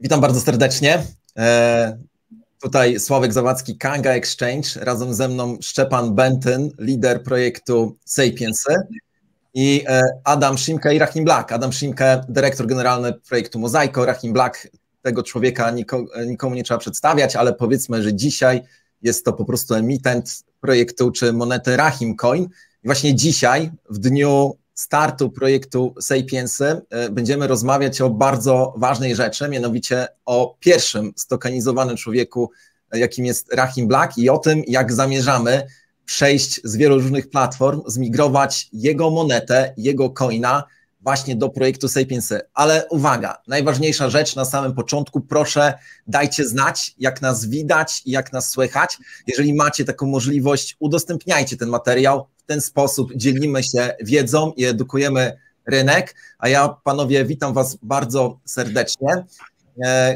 Witam bardzo serdecznie. Tutaj Sławek Zawadzki, Kanga Exchange. Razem ze mną Szczepan Bentyn, lider projektu Sapiency, i Adam Szymke i Rahim Blak. Adam Szymke, dyrektor generalny projektu Mozaiko, Rahim Blak, tego człowieka nikomu nie trzeba przedstawiać, ale powiedzmy, że dzisiaj jest to po prostu emitent projektu czy monety RahimCoin. I właśnie dzisiaj, w dniu startu projektu Sapiency, będziemy rozmawiać o bardzo ważnej rzeczy, mianowicie o pierwszym stokanizowanym człowieku, jakim jest Rahim Blak, i o tym, jak zamierzamy przejść z wielu różnych platform, zmigrować jego monetę, jego coina właśnie do projektu Sapiency. Ale uwaga, najważniejsza rzecz na samym początku, proszę dajcie znać, jak nas widać i jak nas słychać. Jeżeli macie taką możliwość, udostępniajcie ten materiał. W ten sposób dzielimy się wiedzą i edukujemy rynek. A ja, panowie, witam was bardzo serdecznie.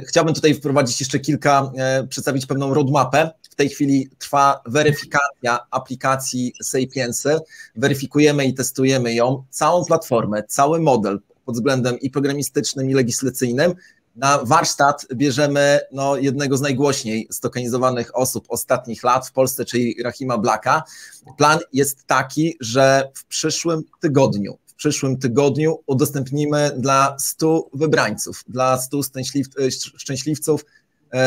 Chciałbym tutaj wprowadzić jeszcze kilka, przedstawić pewną roadmapę. W tej chwili trwa weryfikacja aplikacji Sapiency. Weryfikujemy i testujemy ją, całą platformę, cały model pod względem i programistycznym, i legislacyjnym. Na warsztat bierzemy jednego z najgłośniej stokanizowanych osób ostatnich lat w Polsce, czyli Rahima Blaka. Plan jest taki, że w przyszłym tygodniu udostępnimy dla 100 wybrańców, dla 100 szczęśliwców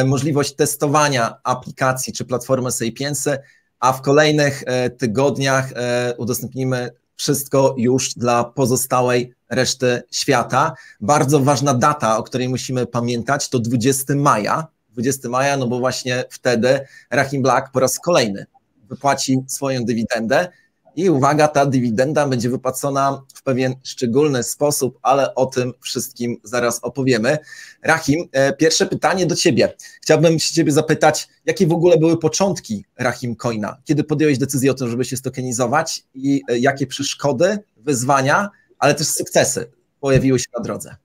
możliwość testowania aplikacji czy platformy Sapiency, a w kolejnych tygodniach udostępnimy wszystko już dla pozostałej reszty świata. Bardzo ważna data, o której musimy pamiętać, to 20 maja. 20 maja, no bo właśnie wtedy Rahim Blak po raz kolejny wypłaci swoją dywidendę. I uwaga, ta dywidenda będzie wypłacona w pewien szczególny sposób, ale o tym wszystkim zaraz opowiemy. Rahim, pierwsze pytanie do ciebie. Chciałbym się ciebie zapytać, jakie w ogóle były początki RahimCoina? Kiedy podjąłeś decyzję o tym, żeby się stokenizować, i jakie przeszkody, wyzwania, ale też sukcesy pojawiły się na drodze?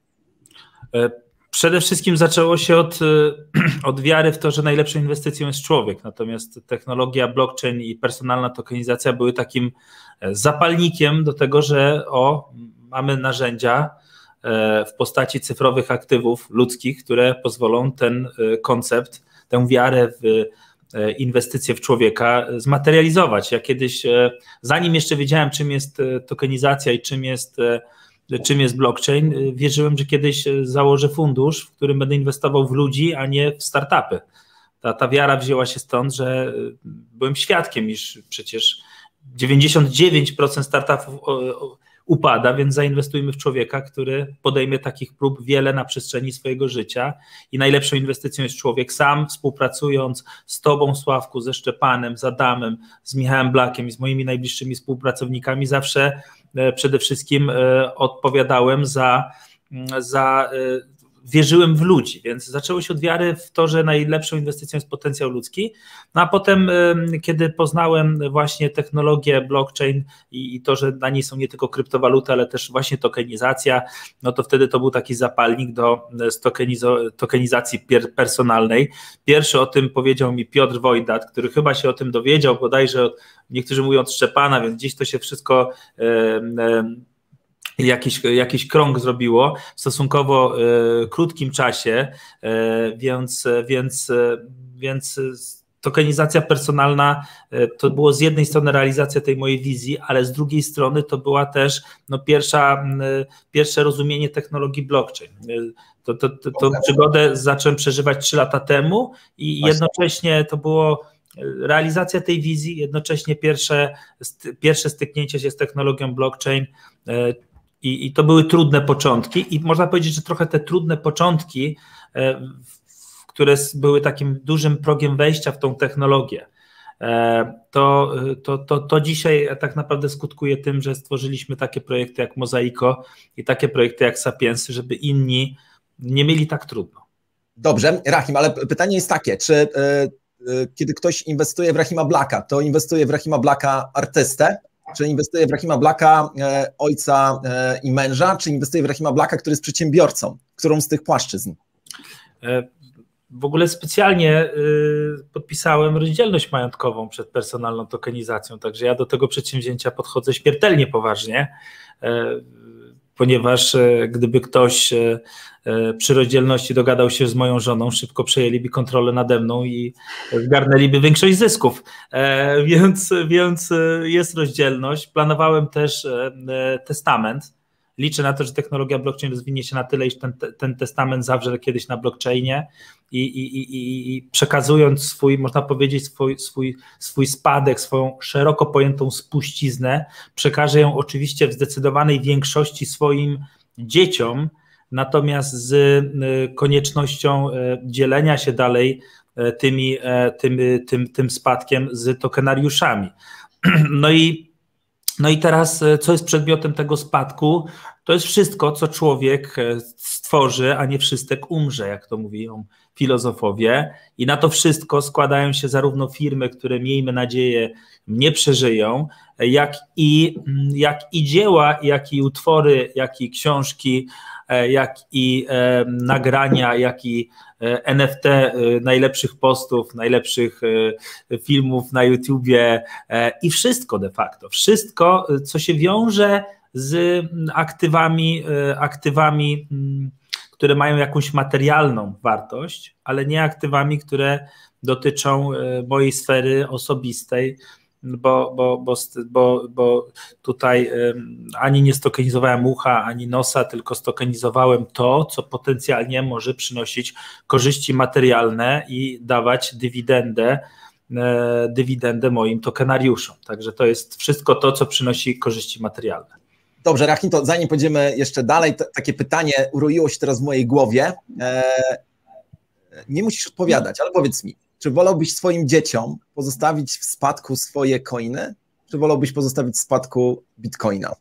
Przede wszystkim zaczęło się od wiary w to, że najlepszą inwestycją jest człowiek, natomiast technologia blockchain i personalna tokenizacja były takim zapalnikiem do tego, że mamy narzędzia w postaci cyfrowych aktywów ludzkich, które pozwolą ten koncept, tę wiarę w inwestycje w człowieka zmaterializować. Ja kiedyś, zanim jeszcze wiedziałem, czym jest tokenizacja i czym jest blockchain, wierzyłem, że kiedyś założę fundusz, w którym będę inwestował w ludzi, a nie w startupy. Ta wiara wzięła się stąd, że byłem świadkiem, iż przecież 99% startupów upada, więc zainwestujmy w człowieka, który podejmie takich prób wiele na przestrzeni swojego życia, i najlepszą inwestycją jest człowiek sam, współpracując z tobą, Sławku, ze Szczepanem, z Adamem, z Michałem Blakiem i z moimi najbliższymi współpracownikami. Zawsze przede wszystkim odpowiadałem wierzyłem w ludzi, więc zaczęło się od wiary w to, że najlepszą inwestycją jest potencjał ludzki. No a potem, kiedy poznałem właśnie technologię blockchain i to, że na niej są nie tylko kryptowaluty, ale też właśnie tokenizacja, no to wtedy to był taki zapalnik do tokenizacji personalnej. Pierwszy o tym powiedział mi Piotr Wojdat, który chyba się o tym dowiedział, bodajże niektórzy mówią od Szczepana, więc gdzieś to się wszystko jakiś krąg zrobiło w stosunkowo krótkim czasie, więc tokenizacja personalna to było z jednej strony realizacja tej mojej wizji, ale z drugiej strony to była też pierwsze rozumienie technologii blockchain. Tą przygodę zacząłem przeżywać 3 lata temu i jednocześnie to było realizacja tej wizji, jednocześnie pierwsze styknięcie się z technologią blockchain, i to były trudne początki, i można powiedzieć, że trochę te trudne początki, które były takim dużym progiem wejścia w tą technologię, to dzisiaj tak naprawdę skutkuje tym, że stworzyliśmy takie projekty jak Mozaiko i takie projekty jak Sapiency, żeby inni nie mieli tak trudno. Dobrze, Rahim, ale pytanie jest takie, czy kiedy ktoś inwestuje w Rahima Blaka, to inwestuje w Rahima Blaka artystę, czy inwestuje w Rahima Blaka ojca i męża, czy inwestuje w Rahima Blaka, który jest przedsiębiorcą, którą z tych płaszczyzn? W ogóle specjalnie podpisałem rozdzielność majątkową przed personalną tokenizacją, także ja do tego przedsięwzięcia podchodzę śmiertelnie poważnie. ponieważ gdyby ktoś przy rozdzielności dogadał się z moją żoną, szybko przejęliby kontrolę nade mną i zgarnęliby większość zysków. Więc jest rozdzielność. Planowałem też testament. Liczę na to, że technologia blockchain rozwinie się na tyle, iż ten testament zawrze kiedyś na blockchainie i przekazując swój, można powiedzieć, swój spadek, swoją szeroko pojętą spuściznę, przekaże ją oczywiście w zdecydowanej większości swoim dzieciom, natomiast z koniecznością dzielenia się dalej tym spadkiem z tokenariuszami. No i teraz, co jest przedmiotem tego spadku? To jest wszystko, co człowiek stworzy, a nie wszystek umrze, jak to mówią filozofowie. I na to wszystko składają się zarówno firmy, które, miejmy nadzieję, nie przeżyją, jak i dzieła, jak i utwory, jak i książki, jak i nagrania, jak i NFT najlepszych postów, najlepszych filmów na YouTubie i wszystko de facto, wszystko, co się wiąże z aktywami, które mają jakąś materialną wartość, ale nie aktywami, które dotyczą mojej sfery osobistej, bo tutaj ani nie stokenizowałem ucha, ani nosa, tylko stokenizowałem to, co potencjalnie może przynosić korzyści materialne i dawać dywidendę moim tokenariuszom. Także to jest wszystko to, co przynosi korzyści materialne. Dobrze, Rahim, to zanim pójdziemy jeszcze dalej, takie pytanie uroiło się teraz w mojej głowie. Nie musisz odpowiadać, ale powiedz mi, czy wolałbyś swoim dzieciom pozostawić w spadku swoje coiny, czy wolałbyś pozostawić w spadku bitcoina?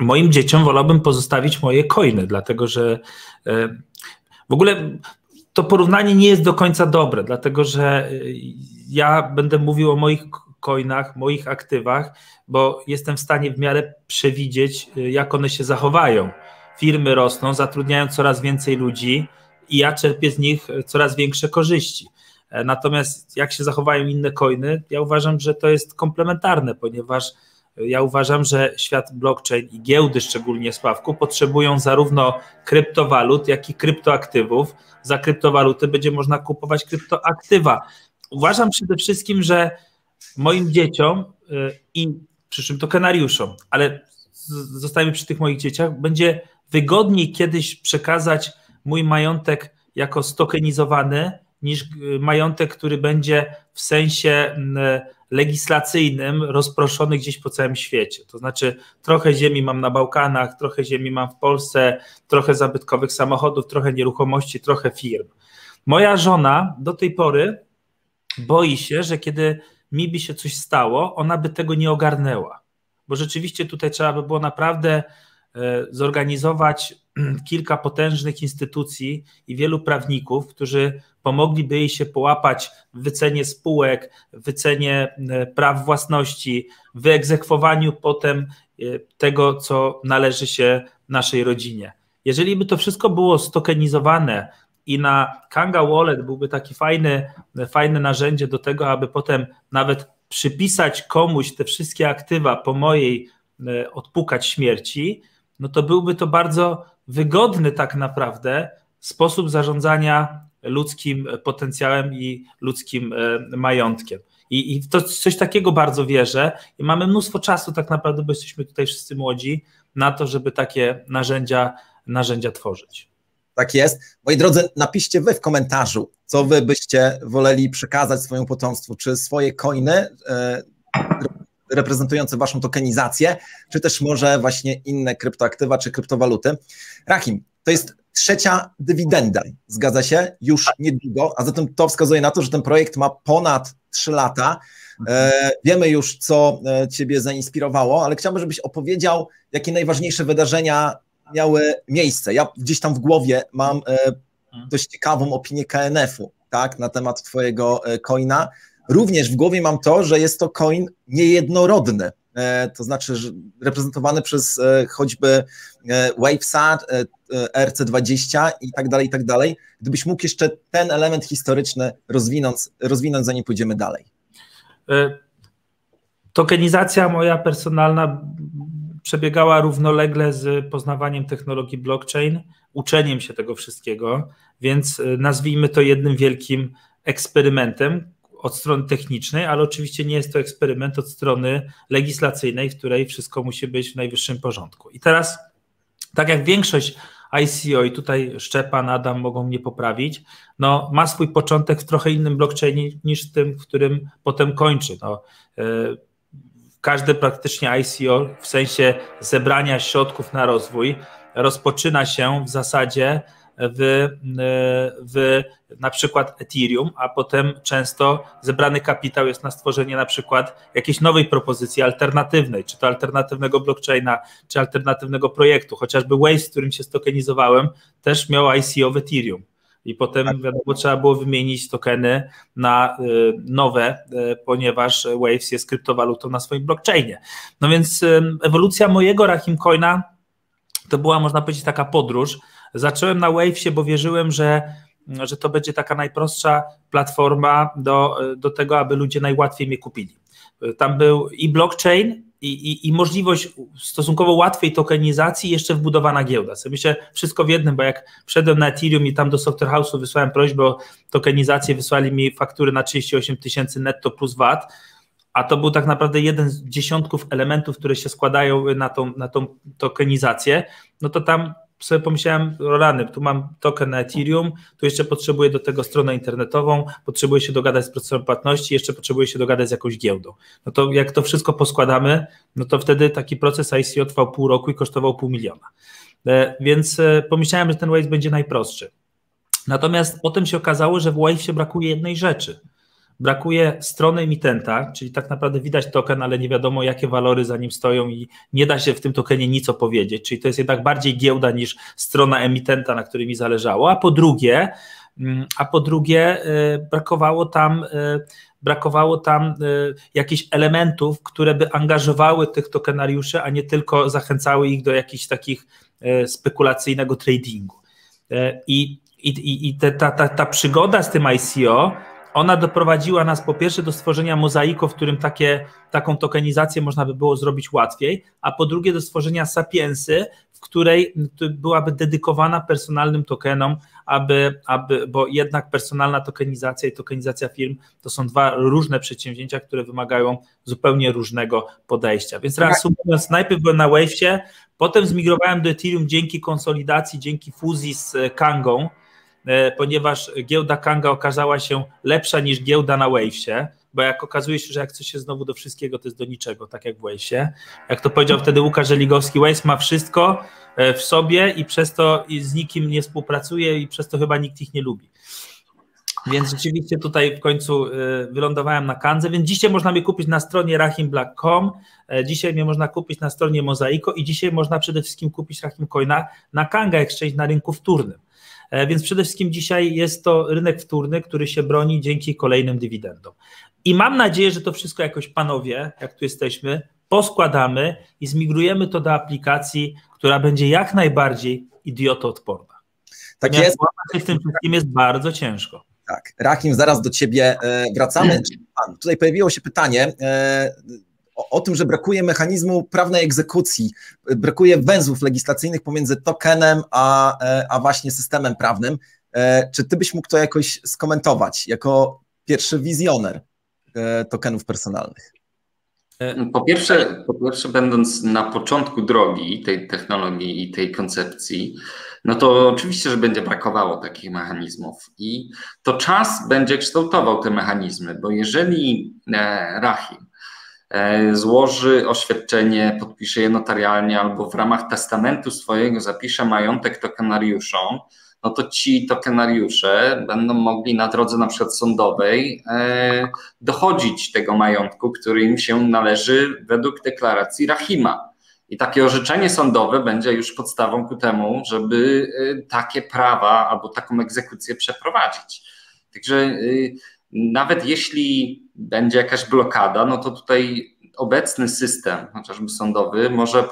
Moim dzieciom wolałbym pozostawić moje coiny, dlatego że w ogóle to porównanie nie jest do końca dobre, dlatego że ja będę mówił o moich coinach, moich aktywach, bo jestem w stanie w miarę przewidzieć, jak one się zachowają. Firmy rosną, zatrudniają coraz więcej ludzi, i ja czerpię z nich coraz większe korzyści. Natomiast jak się zachowają inne coiny, ja uważam, że to jest komplementarne, ponieważ ja uważam, że świat blockchain i giełdy, szczególnie Sławku, potrzebują zarówno kryptowalut, jak i kryptoaktywów. Za kryptowaluty będzie można kupować kryptoaktywa. Uważam przede wszystkim, że moim dzieciom i przyszłym tokenariuszom, ale zostajemy przy tych moich dzieciach, będzie wygodniej kiedyś przekazać mój majątek jako stokenizowany niż majątek, który będzie w sensie legislacyjnym rozproszony gdzieś po całym świecie. To znaczy trochę ziemi mam na Bałkanach, trochę ziemi mam w Polsce, trochę zabytkowych samochodów, trochę nieruchomości, trochę firm. Moja żona do tej pory boi się, że kiedy mi by się coś stało, ona by tego nie ogarnęła, bo rzeczywiście tutaj trzeba by było naprawdę zorganizować kilka potężnych instytucji i wielu prawników, którzy pomogliby jej się połapać w wycenie spółek, w wycenie praw własności, w wyegzekwowaniu potem tego, co należy się naszej rodzinie. Jeżeli by to wszystko było stokenizowane i na Kanga Wallet byłby taki fajne narzędzie do tego, aby potem nawet przypisać komuś te wszystkie aktywa po mojej odpukać śmierci, no to byłby to bardzo wygodny tak naprawdę sposób zarządzania ludzkim potencjałem i ludzkim majątkiem. I w to coś takiego bardzo wierzę i mamy mnóstwo czasu tak naprawdę, bo jesteśmy tutaj wszyscy młodzi, na to, żeby takie narzędzia tworzyć. Tak jest. Moi drodzy, napiszcie wy w komentarzu, co wy byście woleli przekazać swojemu potomstwu, czy swoje coiny reprezentujące waszą tokenizację, czy też może właśnie inne kryptoaktywa, czy kryptowaluty. Rahim, to jest trzecia dywidenda, zgadza się, już niedługo, a zatem to wskazuje na to, że ten projekt ma ponad 3 lata. Wiemy już, co ciebie zainspirowało, ale chciałbym, żebyś opowiedział, jakie najważniejsze wydarzenia miały miejsce. Ja gdzieś tam w głowie mam dość ciekawą opinię KNF-u, tak, na temat twojego coina. Również w głowie mam to, że jest to coin niejednorodny, to znaczy że reprezentowany przez choćby WaveSat, RC20 i tak dalej, i tak dalej. Gdybyś mógł jeszcze ten element historyczny rozwinąć, zanim pójdziemy dalej. Tokenizacja moja personalna przebiegała równolegle z poznawaniem technologii blockchain, uczeniem się tego wszystkiego, więc nazwijmy to jednym wielkim eksperymentem od strony technicznej, ale oczywiście nie jest to eksperyment od strony legislacyjnej, w której wszystko musi być w najwyższym porządku. I teraz, tak jak większość ICO, i tutaj Szczepan, Adam mogą mnie poprawić, no, ma swój początek w trochę innym blockchainie niż tym, w którym potem kończy. No, każde praktycznie ICO w sensie zebrania środków na rozwój rozpoczyna się w zasadzie w na przykład Ethereum, a potem często zebrany kapitał jest na stworzenie na przykład jakiejś nowej propozycji alternatywnej, czy to alternatywnego blockchaina, czy alternatywnego projektu, chociażby Waves, z którym się stokenizowałem, też miał ICO w Ethereum i potem wiadomo trzeba było wymienić tokeny na nowe, ponieważ Waves jest kryptowalutą na swoim blockchainie. No więc ewolucja mojego RahimCoina to była, można powiedzieć, taka podróż. Zacząłem na Wavesie, bo wierzyłem, że to będzie taka najprostsza platforma do tego, aby ludzie najłatwiej mnie kupili. Tam był i blockchain, i możliwość stosunkowo łatwej tokenizacji, jeszcze wbudowana giełda. Myślę, wszystko w jednym, bo jak wszedłem na Ethereum i tam do Software House'u wysłałem prośbę o tokenizację, wysłali mi faktury na 38 tysięcy netto plus VAT, a to był tak naprawdę jeden z dziesiątków elementów, które się składają na tą tokenizację, no to tam sobie pomyślałem, rany, tu mam token na Ethereum, tu jeszcze potrzebuję do tego stronę internetową, potrzebuję się dogadać z procesorem płatności, jeszcze potrzebuję się dogadać z jakąś giełdą. No to jak to wszystko poskładamy, no to wtedy taki proces ICO trwał pół roku i kosztował $500,000. Więc pomyślałem, że ten Waves będzie najprostszy. Natomiast potem się okazało, że w Wavesie brakuje jednej rzeczy. Brakuje strony emitenta, czyli tak naprawdę widać token, ale nie wiadomo jakie walory za nim stoją i nie da się w tym tokenie nic opowiedzieć, czyli to jest jednak bardziej giełda niż strona emitenta, na której mi zależało, a po drugie brakowało tam jakichś elementów, które by angażowały tych tokenariuszy, a nie tylko zachęcały ich do jakichś takich spekulacyjnego tradingu. I ta przygoda z tym ICO, ona doprowadziła nas po pierwsze do stworzenia Mozaiko, w którym taką tokenizację można by było zrobić łatwiej, a po drugie do stworzenia Sapiency, w której byłaby dedykowana personalnym tokenom, bo jednak personalna tokenizacja i tokenizacja firm to są dwa różne przedsięwzięcia, które wymagają zupełnie różnego podejścia. Więc reasumując, najpierw byłem na Wavesie, potem zmigrowałem do Ethereum dzięki konsolidacji, dzięki fuzji z Kangą, ponieważ giełda Kanga okazała się lepsza niż giełda na Wavesie, bo jak okazuje się, że jak coś się znowu do wszystkiego, to jest do niczego, tak jak w Wavesie. Jak to powiedział wtedy Łukasz Żeligowski, Waves ma wszystko w sobie i przez to z nikim nie współpracuje i przez to chyba nikt ich nie lubi. Więc rzeczywiście tutaj w końcu wylądowałem na Kandze, więc dzisiaj można mnie kupić na stronie rahimblak.com, dzisiaj mnie można kupić na stronie Mozaiko i dzisiaj można przede wszystkim kupić RahimCoina na Kanga Exchange na rynku wtórnym. Więc przede wszystkim dzisiaj jest to rynek wtórny, który się broni dzięki kolejnym dywidendom. I mam nadzieję, że to wszystko jakoś panowie, jak tu jesteśmy, poskładamy i zmigrujemy to do aplikacji, która będzie jak najbardziej idiotoodporna. Tak jest. W tym wszystkim jest bardzo ciężko. Tak. Rahim, zaraz do ciebie wracamy. Tutaj pojawiło się pytanie o tym, że brakuje mechanizmu prawnej egzekucji, brakuje węzłów legislacyjnych pomiędzy tokenem a właśnie systemem prawnym. Czy ty byś mógł to jakoś skomentować jako pierwszy wizjoner tokenów personalnych? Po pierwsze, będąc na początku drogi tej technologii i tej koncepcji, no to oczywiście, że będzie brakowało takich mechanizmów i to czas będzie kształtował te mechanizmy, bo jeżeli Rahim złoży oświadczenie, podpisze je notarialnie albo w ramach testamentu swojego zapisze majątek tokenariuszom, no to ci tokenariusze będą mogli na drodze na przykład sądowej dochodzić tego majątku, który im się należy według deklaracji Rahima. I takie orzeczenie sądowe będzie już podstawą ku temu, żeby takie prawa albo taką egzekucję przeprowadzić. Także nawet jeśli będzie jakaś blokada, no to tutaj obecny system, chociażby sądowy, może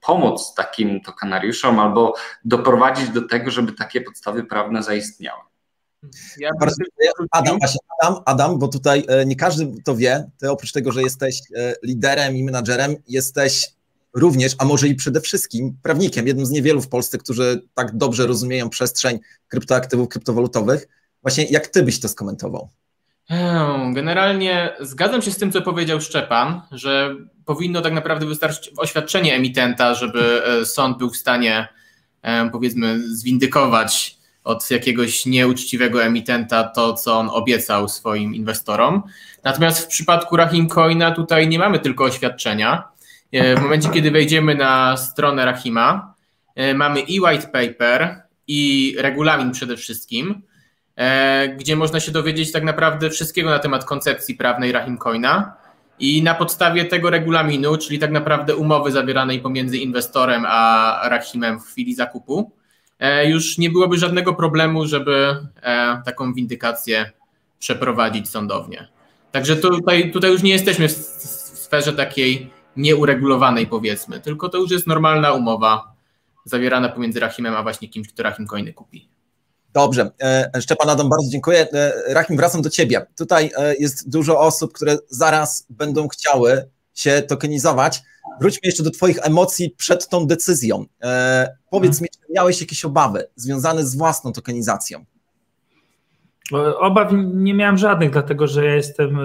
pomóc takim tokenariuszom albo doprowadzić do tego, żeby takie podstawy prawne zaistniały. Adam, bo tutaj nie każdy to wie, ty oprócz tego, że jesteś liderem i menadżerem, jesteś również, a może i przede wszystkim prawnikiem, jednym z niewielu w Polsce, którzy tak dobrze rozumieją przestrzeń kryptoaktywów, kryptowalutowych. Właśnie jak ty byś to skomentował? Generalnie zgadzam się z tym, co powiedział Szczepan, że powinno tak naprawdę wystarczyć oświadczenie emitenta, żeby sąd był w stanie, powiedzmy, zwindykować od jakiegoś nieuczciwego emitenta to, co on obiecał swoim inwestorom. Natomiast w przypadku RahimCoina tutaj nie mamy tylko oświadczenia. W momencie, kiedy wejdziemy na stronę Rahima, mamy i white paper, i regulamin przede wszystkim, gdzie można się dowiedzieć tak naprawdę wszystkiego na temat koncepcji prawnej RahimCoina i na podstawie tego regulaminu, czyli tak naprawdę umowy zawieranej pomiędzy inwestorem a Rahimem w chwili zakupu, już nie byłoby żadnego problemu, żeby taką windykację przeprowadzić sądownie. Także tutaj już nie jesteśmy w sferze takiej nieuregulowanej, powiedzmy, tylko to już jest normalna umowa zawierana pomiędzy Rahimem a właśnie kimś, kto RahimCoiny kupi. Dobrze. Szczepan, Adam, bardzo dziękuję. Rahim, wracam do ciebie. Tutaj jest dużo osób, które zaraz będą chciały się tokenizować. Wróćmy jeszcze do twoich emocji przed tą decyzją. Powiedz mi, czy miałeś jakieś obawy związane z własną tokenizacją? Obaw nie miałem żadnych, dlatego że ja jestem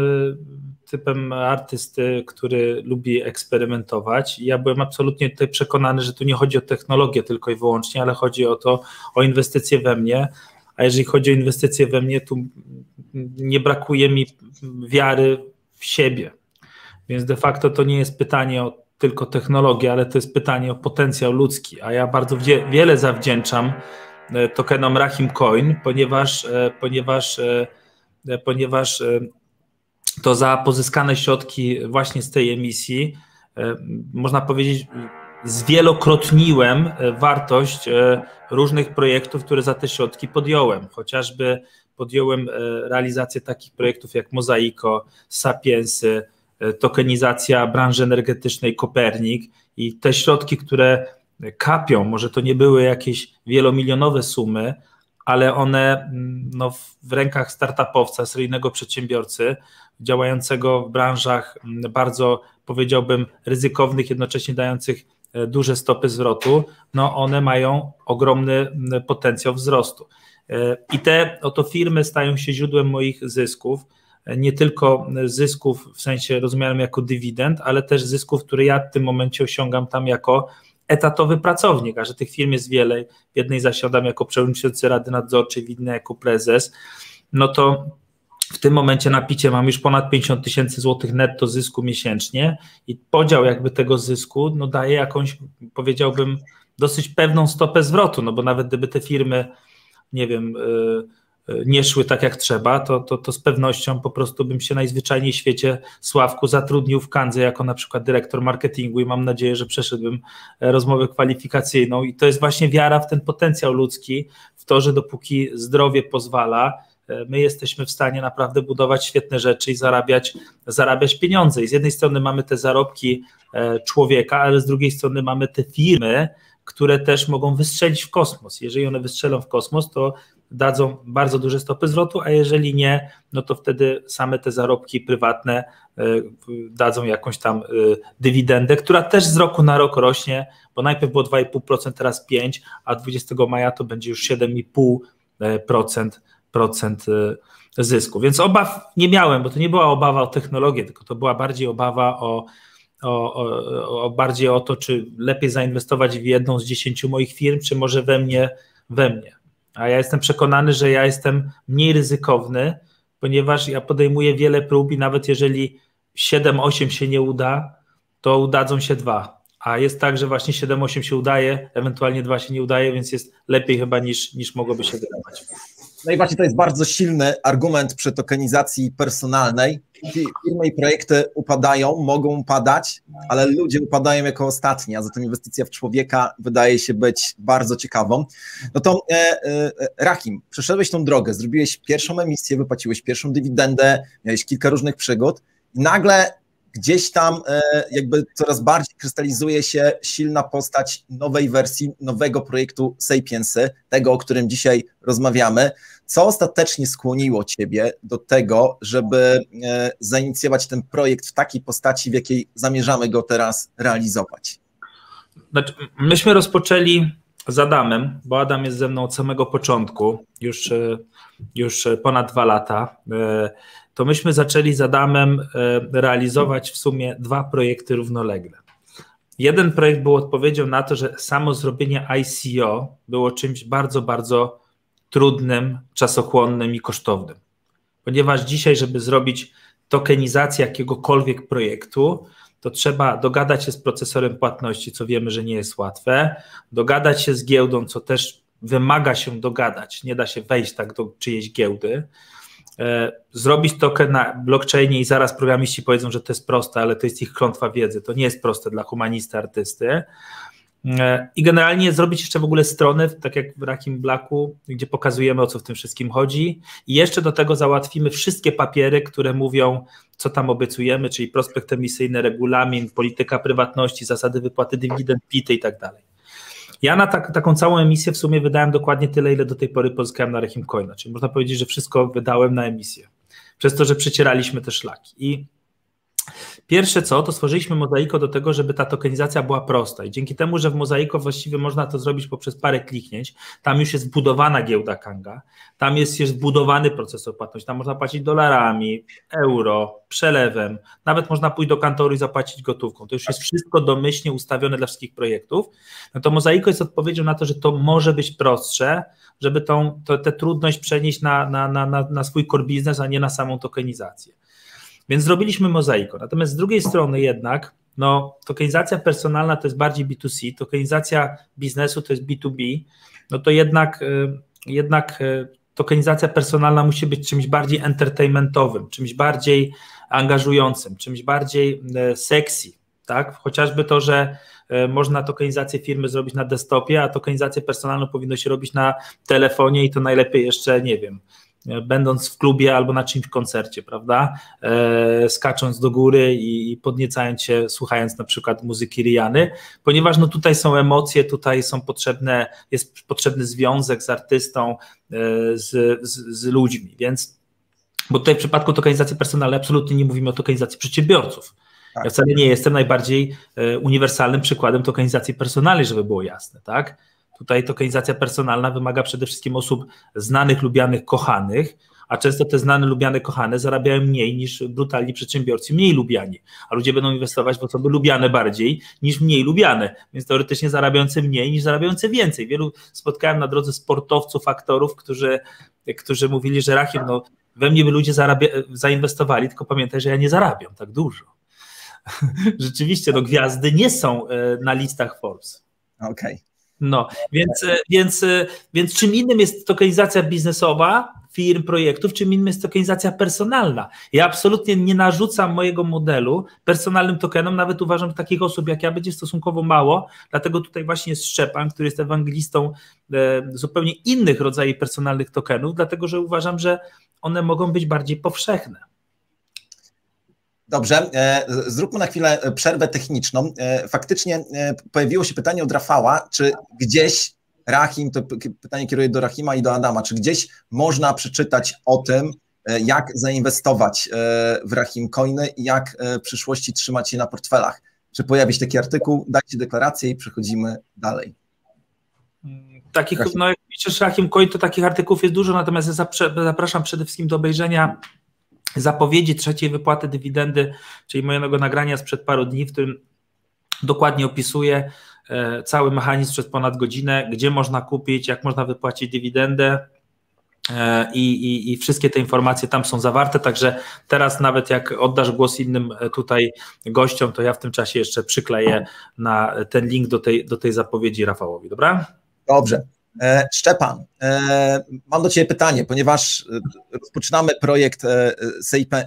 typem artysty, który lubi eksperymentować. Ja byłem absolutnie tutaj przekonany, że tu nie chodzi o technologię tylko i wyłącznie, ale chodzi o to, o inwestycje we mnie, a jeżeli chodzi o inwestycje we mnie, tu nie brakuje mi wiary w siebie, więc de facto to nie jest pytanie o tylko technologię, ale to jest pytanie o potencjał ludzki, a ja bardzo wiele zawdzięczam tokenom RahimCoin, ponieważ to za pozyskane środki właśnie z tej emisji, można powiedzieć, zwielokrotniłem wartość różnych projektów, które za te środki podjąłem. Chociażby podjąłem realizację takich projektów jak Mozaiko, Sapiency, tokenizacja branży energetycznej Kopernik i te środki, które kapią, może to nie były jakieś wielomilionowe sumy, ale one no, w rękach startupowca, seryjnego przedsiębiorcy działającego w branżach bardzo, powiedziałbym, ryzykownych, jednocześnie dających duże stopy zwrotu, no one mają ogromny potencjał wzrostu. I te oto firmy stają się źródłem moich zysków, nie tylko zysków w sensie rozumianym jako dywidend, ale też zysków, które ja w tym momencie osiągam tam jako etatowy pracownik, a że tych firm jest wiele, w jednej zasiadam jako przewodniczący Rady Nadzorczej, w innej jako prezes, no to w tym momencie na picie mam już ponad 50 000 złotych netto zysku miesięcznie i podział jakby tego zysku no daje jakąś, powiedziałbym, dosyć pewną stopę zwrotu, no bo nawet gdyby te firmy, nie wiem, nie szły tak jak trzeba, to z pewnością po prostu bym się najzwyczajniej w świecie, Sławku, zatrudnił w Kandze jako na przykład dyrektor marketingu i mam nadzieję, że przeszedłbym rozmowę kwalifikacyjną i to jest właśnie wiara w ten potencjał ludzki, w to, że dopóki zdrowie pozwala, my jesteśmy w stanie naprawdę budować świetne rzeczy i zarabiać pieniądze i z jednej strony mamy te zarobki człowieka, ale z drugiej strony mamy te firmy, które też mogą wystrzelić w kosmos. Jeżeli one wystrzelą w kosmos, to dadzą bardzo duże stopy zwrotu, a jeżeli nie, no to wtedy same te zarobki prywatne dadzą jakąś tam dywidendę, która też z roku na rok rośnie, bo najpierw było 2,5%, teraz 5%, a 20 maja to będzie już 7,5% zysku. Więc obaw nie miałem, bo to nie była obawa o technologię, tylko to była bardziej obawa o to, czy lepiej zainwestować w jedną z 10 moich firm, czy może we mnie. A ja jestem przekonany, że ja jestem mniej ryzykowny, ponieważ ja podejmuję wiele prób i nawet jeżeli 7-8 się nie uda, to udadzą się 2. A jest tak, że właśnie 7-8 się udaje, ewentualnie 2 się nie udaje, więc jest lepiej chyba niż mogłoby się wydawać. No i właśnie to jest bardzo silny argument przy tokenizacji personalnej. Firmy i projekty upadają, mogą upadać, ale ludzie upadają jako ostatni, a zatem inwestycja w człowieka wydaje się być bardzo ciekawą. No to Rahim, przeszedłeś tą drogę, zrobiłeś pierwszą emisję, wypłaciłeś pierwszą dywidendę, miałeś kilka różnych przygód i nagle gdzieś tam jakby coraz bardziej krystalizuje się silna postać nowej wersji, nowego projektu Sapiensy, tego, o którym dzisiaj rozmawiamy. Co ostatecznie skłoniło ciebie do tego, żeby zainicjować ten projekt w takiej postaci, w jakiej zamierzamy go teraz realizować? Znaczy, myśmy rozpoczęli z Adamem, bo Adam jest ze mną od samego początku, już ponad 2 lata. To myśmy zaczęli z Adamem realizować w sumie 2 projekty równolegle. Jeden projekt był odpowiedzią na to, że samo zrobienie ICO było czymś bardzo, bardzo trudnym, czasochłonnym i kosztownym. Ponieważ dzisiaj, żeby zrobić tokenizację jakiegokolwiek projektu, to trzeba dogadać się z procesorem płatności, co wiemy, że nie jest łatwe, dogadać się z giełdą, co też wymaga się dogadać, nie da się wejść tak do czyjejś giełdy, zrobić token na blockchainie i zaraz programiści powiedzą, że to jest proste, ale to jest ich klątwa wiedzy, to nie jest proste dla humanisty, artysty. I generalnie zrobić jeszcze w ogóle strony, tak jak w Rahim Blaku, gdzie pokazujemy, o co w tym wszystkim chodzi, i jeszcze do tego załatwimy wszystkie papiery, które mówią, co tam obiecujemy, czyli prospekt emisyjny, regulamin, polityka prywatności, zasady wypłaty dywidend, PIT i tak dalej. Ja na taką całą emisję w sumie wydałem dokładnie tyle, ile do tej pory pozyskałem na RahimCoina, czyli można powiedzieć, że wszystko wydałem na emisję, przez to, że przecieraliśmy te szlaki. I pierwsze co, to stworzyliśmy Mozaiko do tego, żeby ta tokenizacja była prosta, i dzięki temu, że w Mozaiko właściwie można to zrobić poprzez parę kliknięć, tam już jest wbudowana giełda Kanga, tam jest wbudowany procesor płatności, tam można płacić dolarami, euro, przelewem, nawet można pójść do kantoru i zapłacić gotówką, to już jest wszystko domyślnie ustawione dla wszystkich projektów. No to Mozaiko jest odpowiedzią na to, że to może być prostsze, żeby tę trudność przenieść na swój core business, a nie na samą tokenizację. Więc zrobiliśmy Mozaiko. Natomiast z drugiej strony jednak tokenizacja personalna to jest bardziej B2C, tokenizacja biznesu to jest B2B, no to jednak tokenizacja personalna musi być czymś bardziej entertainmentowym, czymś bardziej angażującym, czymś bardziej sexy, tak? Chociażby to, że można tokenizację firmy zrobić na desktopie, a tokenizację personalną powinno się robić na telefonie, i to najlepiej jeszcze, nie wiem, będąc w klubie albo na czymś koncercie, prawda? Skacząc do góry i podniecając się, słuchając na przykład muzyki Rihanny, ponieważ tutaj są emocje, tutaj są potrzebne, jest potrzebny związek z artystą, z ludźmi, więc, bo tutaj w przypadku tokenizacji personalnej absolutnie nie mówimy o tokenizacji przedsiębiorców. Ja wcale nie jestem najbardziej uniwersalnym przykładem tokenizacji personalnej, żeby było jasne, tak? Tutaj tokenizacja personalna wymaga przede wszystkim osób znanych, lubianych, kochanych, a często te znane, lubiane, kochane zarabiają mniej niż brutalni przedsiębiorcy, mniej lubiani, a ludzie będą inwestować w osoby lubiane bardziej niż mniej lubiane, więc teoretycznie zarabiający mniej niż zarabiający więcej. Wielu spotkałem na drodze sportowców, aktorów, którzy mówili, że Rahim, we mnie by ludzie zainwestowali, tylko pamiętaj, że ja nie zarabiam tak dużo. Rzeczywiście, gwiazdy nie są na listach Forbes. Okej. Więc czym innym jest tokenizacja biznesowa firm, projektów, czym innym jest tokenizacja personalna. Ja absolutnie nie narzucam mojego modelu personalnym tokenom, nawet uważam, że takich osób jak ja będzie stosunkowo mało, dlatego tutaj właśnie jest Szczepan, który jest ewangelistą zupełnie innych rodzajów personalnych tokenów, dlatego że uważam, że one mogą być bardziej powszechne. Dobrze, zróbmy na chwilę przerwę techniczną. Faktycznie pojawiło się pytanie od Rafała, czy gdzieś Rahim, to pytanie kieruję do Rahima i do Adama, czy gdzieś można przeczytać o tym, jak zainwestować w RahimCoiny i jak w przyszłości trzymać je na portfelach? Czy pojawi się taki artykuł? Dajcie deklarację i przechodzimy dalej. Takich, jak piszesz RahimCoin, to takich artykułów jest dużo, natomiast zapraszam przede wszystkim do obejrzenia zapowiedzi 3. wypłaty dywidendy, czyli mojego nagrania sprzed paru dni, w którym dokładnie opisuję cały mechanizm przez ponad godzinę, gdzie można kupić, jak można wypłacić dywidendę, i wszystkie te informacje tam są zawarte, także teraz nawet jak oddasz głos innym tutaj gościom, to ja w tym czasie jeszcze przykleję na ten link do tej zapowiedzi Rafałowi, dobra? Dobrze. Szczepan, mam do Ciebie pytanie, ponieważ rozpoczynamy projekt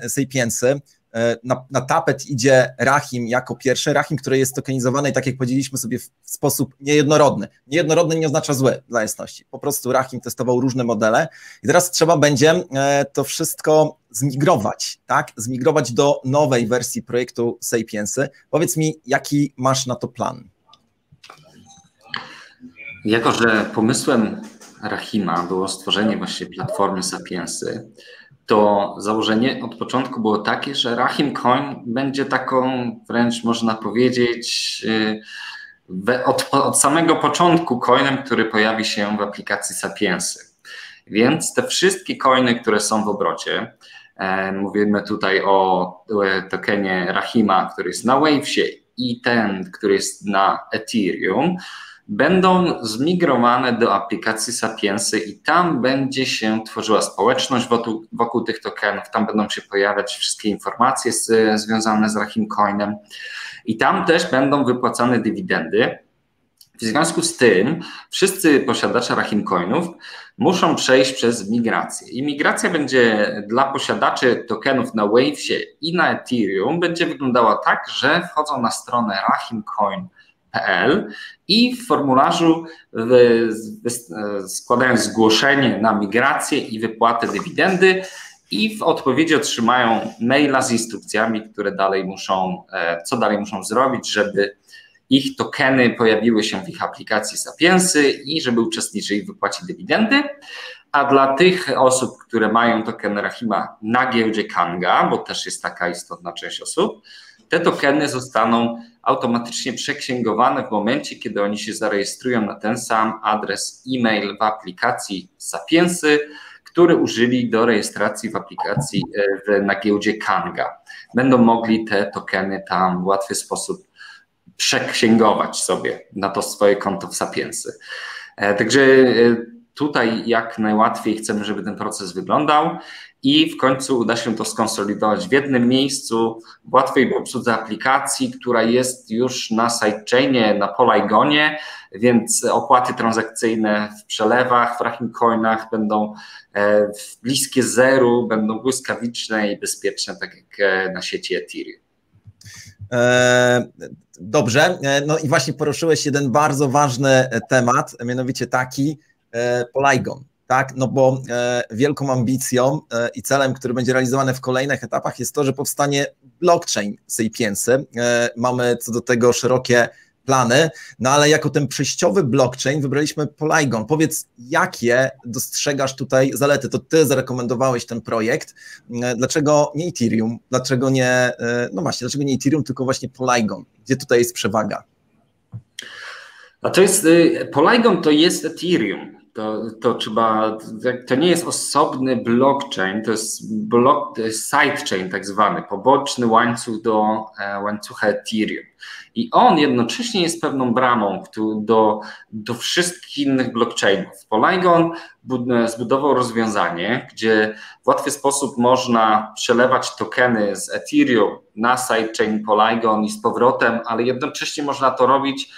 Sapiency, na tapet idzie Rahim jako pierwszy, Rahim, który jest tokenizowany i tak jak powiedzieliśmy sobie w sposób niejednorodny. Niejednorodny nie oznacza zły, dla jasności, po prostu Rahim testował różne modele i teraz trzeba będzie to wszystko zmigrować, tak? Zmigrować do nowej wersji projektu Sapiency. Powiedz mi, jaki masz na to plan? Jako że pomysłem Rahima było stworzenie właśnie platformy Sapiency, to założenie od początku było takie, że RahimCoin będzie taką, wręcz można powiedzieć, od samego początku coinem, który pojawi się w aplikacji Sapiency. Więc te wszystkie coiny, które są w obrocie, mówimy tutaj o tokenie Rahima, który jest na Wavesie i ten, który jest na Ethereum, będą zmigrowane do aplikacji Sapiency i tam będzie się tworzyła społeczność wokół tych tokenów, tam będą się pojawiać wszystkie informacje związane z RahimCoinem i tam też będą wypłacane dywidendy. W związku z tym wszyscy posiadacze RahimCoinów muszą przejść przez migrację. I migracja będzie dla posiadaczy tokenów na Wavesie i na Ethereum będzie wyglądała tak, że wchodzą na stronę rahimcoin.pl i w formularzu składają zgłoszenie na migrację i wypłatę dywidendy i w odpowiedzi otrzymają maila z instrukcjami, co dalej muszą zrobić, żeby ich tokeny pojawiły się w ich aplikacji Sapiency i żeby uczestniczyli w wypłacie dywidendy, a dla tych osób, które mają token Rahima na giełdzie Kanga, bo też jest taka istotna część osób, te tokeny zostaną automatycznie przeksięgowane w momencie, kiedy oni się zarejestrują na ten sam adres e-mail w aplikacji Sapiency, który użyli do rejestracji w aplikacji na giełdzie Kanga. Będą mogli te tokeny tam w łatwy sposób przeksięgować sobie na to swoje konto w Sapiency. Także tutaj jak najłatwiej chcemy, żeby ten proces wyglądał i w końcu uda się to skonsolidować w jednym miejscu, w łatwej obsłudze aplikacji, która jest już na sidechainie, na Polygonie, więc opłaty transakcyjne w przelewach, w RahimCoinach będą bliskie zeru, będą błyskawiczne i bezpieczne, tak jak na sieci Ethereum. Dobrze, no i właśnie poruszyłeś jeden bardzo ważny temat, mianowicie taki Polygon, tak? No bo wielką ambicją i celem, który będzie realizowany w kolejnych etapach jest to, że powstanie blockchain Sapiency. Mamy co do tego szerokie plany, no ale jako ten przejściowy blockchain wybraliśmy Polygon. Powiedz, jakie dostrzegasz tutaj zalety? To ty zarekomendowałeś ten projekt. Dlaczego nie Ethereum? Dlaczego nie, no właśnie, dlaczego nie Ethereum, tylko właśnie Polygon? Gdzie tutaj jest przewaga? A to jest, Polygon to jest Ethereum. To nie jest osobny blockchain, to jest sidechain tak zwany, poboczny łańcuch do łańcucha Ethereum. I on jednocześnie jest pewną bramą do wszystkich innych blockchainów. Polygon zbudował rozwiązanie, gdzie w łatwy sposób można przelewać tokeny z Ethereum na sidechain Polygon i z powrotem, ale jednocześnie można to robić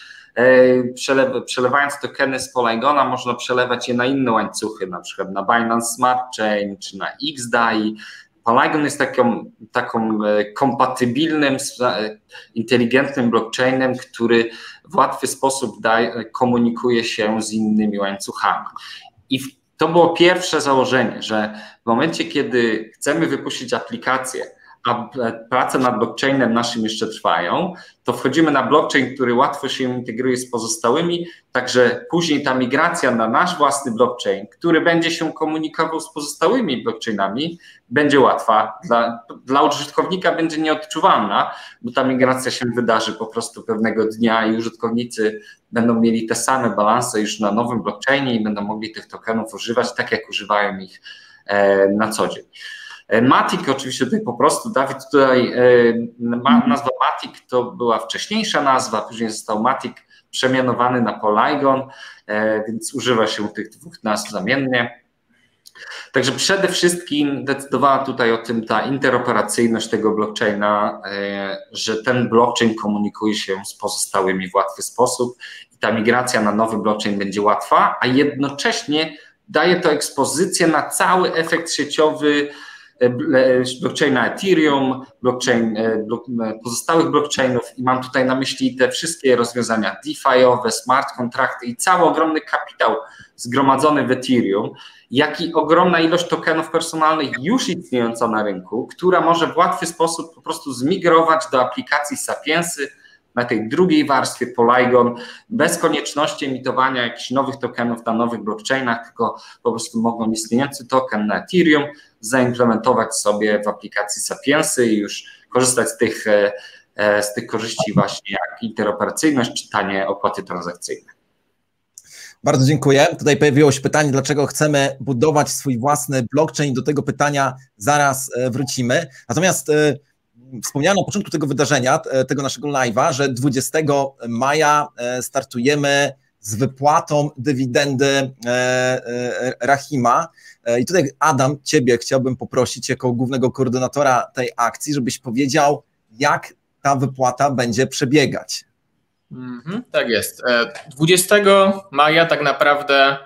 przelewając tokeny z Polygona, można przelewać je na inne łańcuchy, na przykład na Binance Smart Chain czy na XDAI. Polygon jest taką kompatybilnym, inteligentnym blockchainem, który w łatwy sposób komunikuje się z innymi łańcuchami. I to było pierwsze założenie, że w momencie, kiedy chcemy wypuścić aplikację, a prace nad blockchainem naszym jeszcze trwają, to wchodzimy na blockchain, który łatwo się integruje z pozostałymi, także później ta migracja na nasz własny blockchain, który będzie się komunikował z pozostałymi blockchainami, będzie łatwa. Dla użytkownika będzie nieodczuwalna, bo ta migracja się wydarzy po prostu pewnego dnia i użytkownicy będą mieli te same balanse już na nowym blockchainie i będą mogli tych tokenów używać tak, jak używają ich na co dzień. Matic oczywiście tutaj po prostu, Dawid tutaj, nazwa Matic to była wcześniejsza nazwa, później został Matic przemianowany na Polygon, więc używa się tych dwóch nazw zamiennie. Także przede wszystkim decydowała tutaj o tym ta interoperacyjność tego blockchaina, że ten blockchain komunikuje się z pozostałymi w łatwy sposób i ta migracja na nowy blockchain będzie łatwa, a jednocześnie daje to ekspozycję na cały efekt sieciowy blockchaina Ethereum, pozostałych blockchainów i mam tutaj na myśli te wszystkie rozwiązania DeFi-owe, smart kontrakty i cały ogromny kapitał zgromadzony w Ethereum, jak i ogromna ilość tokenów personalnych już istniejąca na rynku, która może w łatwy sposób po prostu zmigrować do aplikacji Sapiency na tej drugiej warstwie Polygon, bez konieczności emitowania jakichś nowych tokenów na nowych blockchainach, tylko po prostu mogą istniejący token na Ethereum zaimplementować sobie w aplikacji Sapiency i już korzystać z tych z tych korzyści właśnie jak interoperacyjność, czytanie opłaty transakcyjne. Bardzo dziękuję. Tutaj pojawiło się pytanie, dlaczego chcemy budować swój własny blockchain. Do tego pytania zaraz wrócimy. Natomiast wspomniano na początku tego wydarzenia, tego naszego live'a, że 20 maja startujemy z wypłatą dywidendy Rahima. I tutaj Adam, ciebie chciałbym poprosić jako głównego koordynatora tej akcji, żebyś powiedział, jak ta wypłata będzie przebiegać. Tak jest. 20 maja tak naprawdę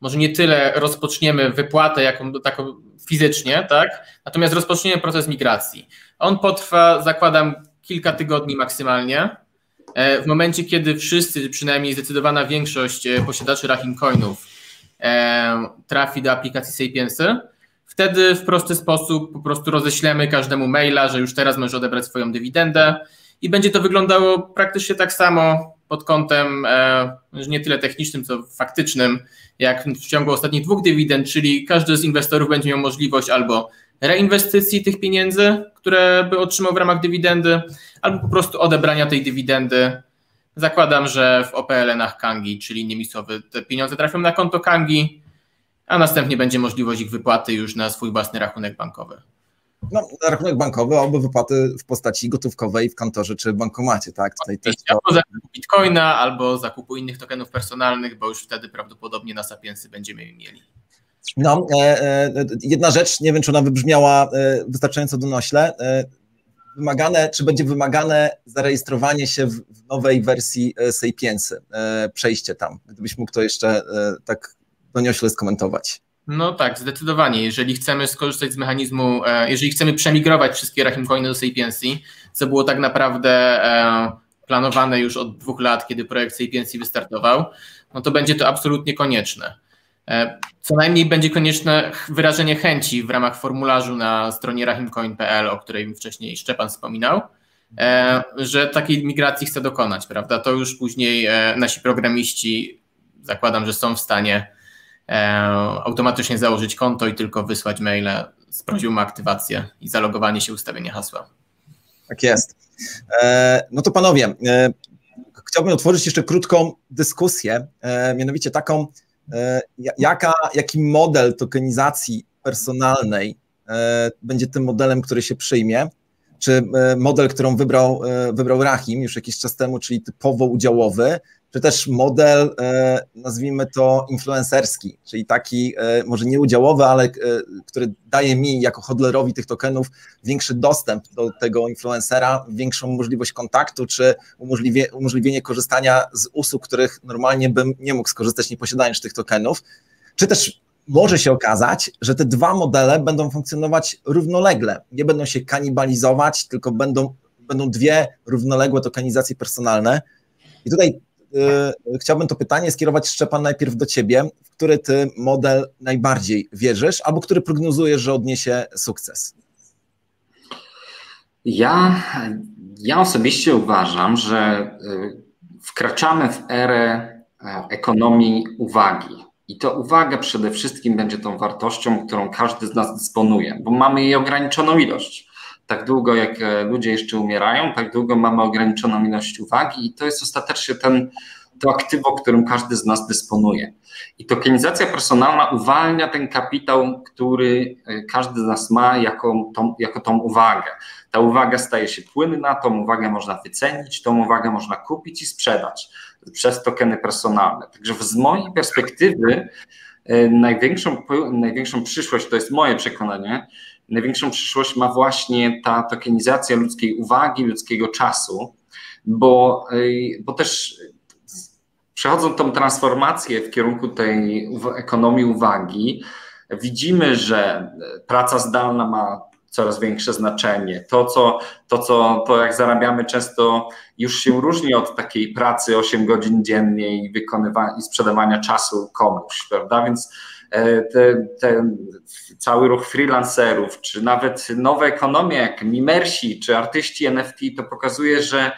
może nie tyle rozpoczniemy wypłatę taką fizycznie, tak? Natomiast rozpoczniemy proces migracji. On potrwa, zakładam, kilka tygodni maksymalnie. W momencie, kiedy wszyscy, przynajmniej zdecydowana większość posiadaczy RahimCoinów trafi do aplikacji Sapiency, wtedy w prosty sposób po prostu roześlemy każdemu maila, że już teraz możesz odebrać swoją dywidendę i będzie to wyglądało praktycznie tak samo pod kątem nie tyle technicznym, co faktycznym, jak w ciągu ostatnich 2 dywidend, czyli każdy z inwestorów będzie miał możliwość albo reinwestycji tych pieniędzy, które by otrzymał w ramach dywidendy, albo po prostu odebrania tej dywidendy. Zakładam, że w OPLN-ach Kangi, czyli innymi słowy, te pieniądze trafią na konto Kangi, a następnie będzie możliwość ich wypłaty już na swój własny rachunek bankowy. No, na rachunek bankowy albo wypłaty w postaci gotówkowej w kantorze czy w bankomacie, tak? Tutaj też to... Albo zakupu Bitcoina, albo zakupu innych tokenów personalnych, bo już wtedy prawdopodobnie na Sapiensy będziemy je mieli. No, jedna rzecz, nie wiem, czy ona wybrzmiała wystarczająco donośle. Czy będzie wymagane zarejestrowanie się w nowej wersji Sapiensy, przejście tam? Gdybyś mógł to jeszcze tak doniośle skomentować. No tak, zdecydowanie. Jeżeli chcemy skorzystać z mechanizmu, jeżeli chcemy przemigrować wszystkie RahimCoiny do Sapiensy, co było tak naprawdę planowane już od 2 lat, kiedy projekt Sapiensy wystartował, no to będzie to absolutnie konieczne. Co najmniej będzie konieczne wyrażenie chęci w ramach formularzu na stronie rahimcoin.pl, o której wcześniej Szczepan wspominał, że takiej migracji chce dokonać, prawda? To już później nasi programiści, zakładam, że są w stanie automatycznie założyć konto i tylko wysłać maila z prośbą o aktywację i zalogowanie się, ustawienie hasła. Tak jest. No to panowie, chciałbym otworzyć jeszcze krótką dyskusję, mianowicie taką, jaki model tokenizacji personalnej będzie tym modelem, który się przyjmie, czy model, którą wybrał Rahim już jakiś czas temu, czyli typowo udziałowy, czy też model, nazwijmy to, influencerski, czyli taki może nie udziałowy, ale który daje mi jako hodlerowi tych tokenów większy dostęp do tego influencera, większą możliwość kontaktu, czy umożliwienie korzystania z usług, których normalnie bym nie mógł skorzystać, nie posiadając tych tokenów, czy też może się okazać, że te dwa modele będą funkcjonować równolegle, nie będą się kanibalizować, tylko będą dwie równoległe tokenizacje personalne. I tutaj chciałbym to pytanie skierować, Szczepan, najpierw do ciebie, w który ty model najbardziej wierzysz, albo który prognozujesz, że odniesie sukces? Ja osobiście uważam, że wkraczamy w erę ekonomii uwagi. I to uwaga przede wszystkim będzie tą wartością, którą każdy z nas dysponuje, bo mamy jej ograniczoną ilość. Tak długo jak ludzie jeszcze umierają, tak długo mamy ograniczoną ilość uwagi i to jest ostatecznie to aktywo, którym każdy z nas dysponuje. I tokenizacja personalna uwalnia ten kapitał, który każdy z nas ma jako tą uwagę. Ta uwaga staje się płynna, tą uwagę można wycenić, tą uwagę można kupić i sprzedać przez tokeny personalne. Także z mojej perspektywy największą przyszłość, to jest moje przekonanie, największą przyszłość ma właśnie ta tokenizacja ludzkiej uwagi, ludzkiego czasu, bo też przechodząc tą transformację w kierunku tej ekonomii uwagi, widzimy, że praca zdalna ma coraz większe znaczenie. To jak zarabiamy często już się różni od takiej pracy 8 godzin dziennie i sprzedawania czasu komuś, prawda? Więc cały ruch freelancerów, czy nawet nowe ekonomie jak mimersi, czy artyści NFT, to pokazuje, że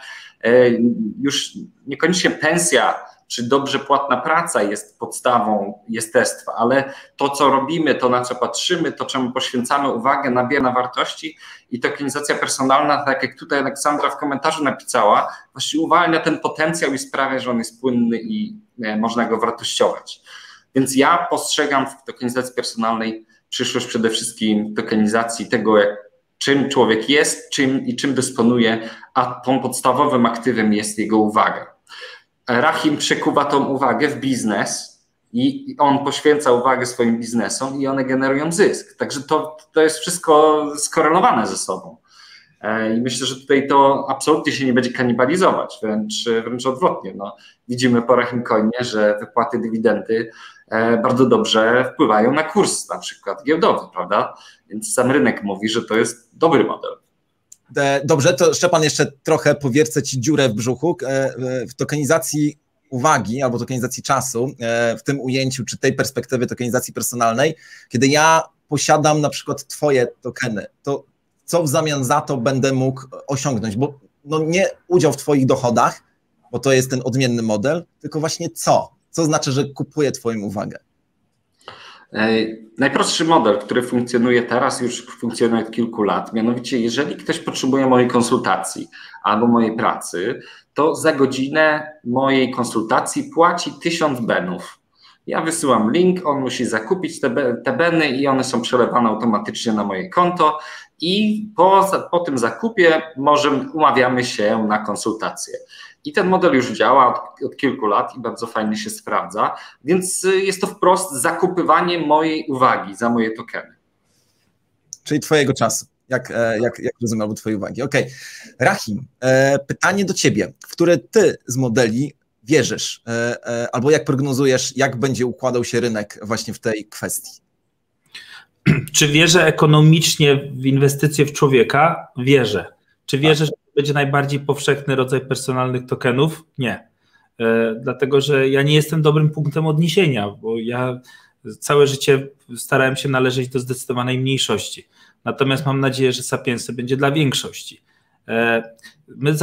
już niekoniecznie pensja czy dobrze płatna praca jest podstawą jestestwa, ale to, co robimy, to, na co patrzymy, to, czemu poświęcamy uwagę, nabiera na wartości i tokenizacja personalna, tak jak tutaj Aleksandra w komentarzu napisała, właściwie uwalnia ten potencjał i sprawia, że on jest płynny i można go wartościować. Więc ja postrzegam w tokenizacji personalnej przyszłość przede wszystkim tokenizacji tego, czym człowiek jest, czym dysponuje, a tą podstawowym aktywem jest jego uwaga. Rahim przekuwa tą uwagę w biznes i on poświęca uwagę swoim biznesom i one generują zysk. Także to jest wszystko skorelowane ze sobą. I myślę, że tutaj to absolutnie się nie będzie kanibalizować, wręcz odwrotnie. No, widzimy po RahimCoinie, że wypłaty dywidendy bardzo dobrze wpływają na kurs na przykład giełdowy, prawda? Więc sam rynek mówi, że to jest dobry model. Dobrze, to Szczepan, jeszcze trochę powiercę Ci dziurę w brzuchu. W tokenizacji uwagi albo tokenizacji czasu, w tym ujęciu czy tej perspektywy tokenizacji personalnej, kiedy ja posiadam na przykład Twoje tokeny, to co w zamian za to będę mógł osiągnąć? Bo no nie udział w Twoich dochodach, bo to jest ten odmienny model, tylko właśnie co? Co znaczy, że kupuję Twoją uwagę? Najprostszy model, który funkcjonuje teraz, już funkcjonuje od kilku lat, mianowicie jeżeli ktoś potrzebuje mojej konsultacji albo mojej pracy, to za godzinę mojej konsultacji płaci 1000 benów. Ja wysyłam link, on musi zakupić te beny i one są przelewane automatycznie na moje konto i po tym zakupie umawiamy się na konsultację. I ten model już działa od kilku lat i bardzo fajnie się sprawdza, więc jest to wprost zakupywanie mojej uwagi za moje tokeny. Czyli Twojego czasu, jak rozumiem, albo Twojej uwagi. Okej. Rahim, pytanie do Ciebie, w które Ty z modeli wierzysz, albo jak prognozujesz, jak będzie układał się rynek właśnie w tej kwestii? Czy wierzę ekonomicznie w inwestycje w człowieka? Wierzę. Czy wierzę, że to będzie najbardziej powszechny rodzaj personalnych tokenów? Nie. Dlatego, że ja nie jestem dobrym punktem odniesienia, bo ja całe życie starałem się należeć do zdecydowanej mniejszości. Natomiast mam nadzieję, że Sapiency będzie dla większości. My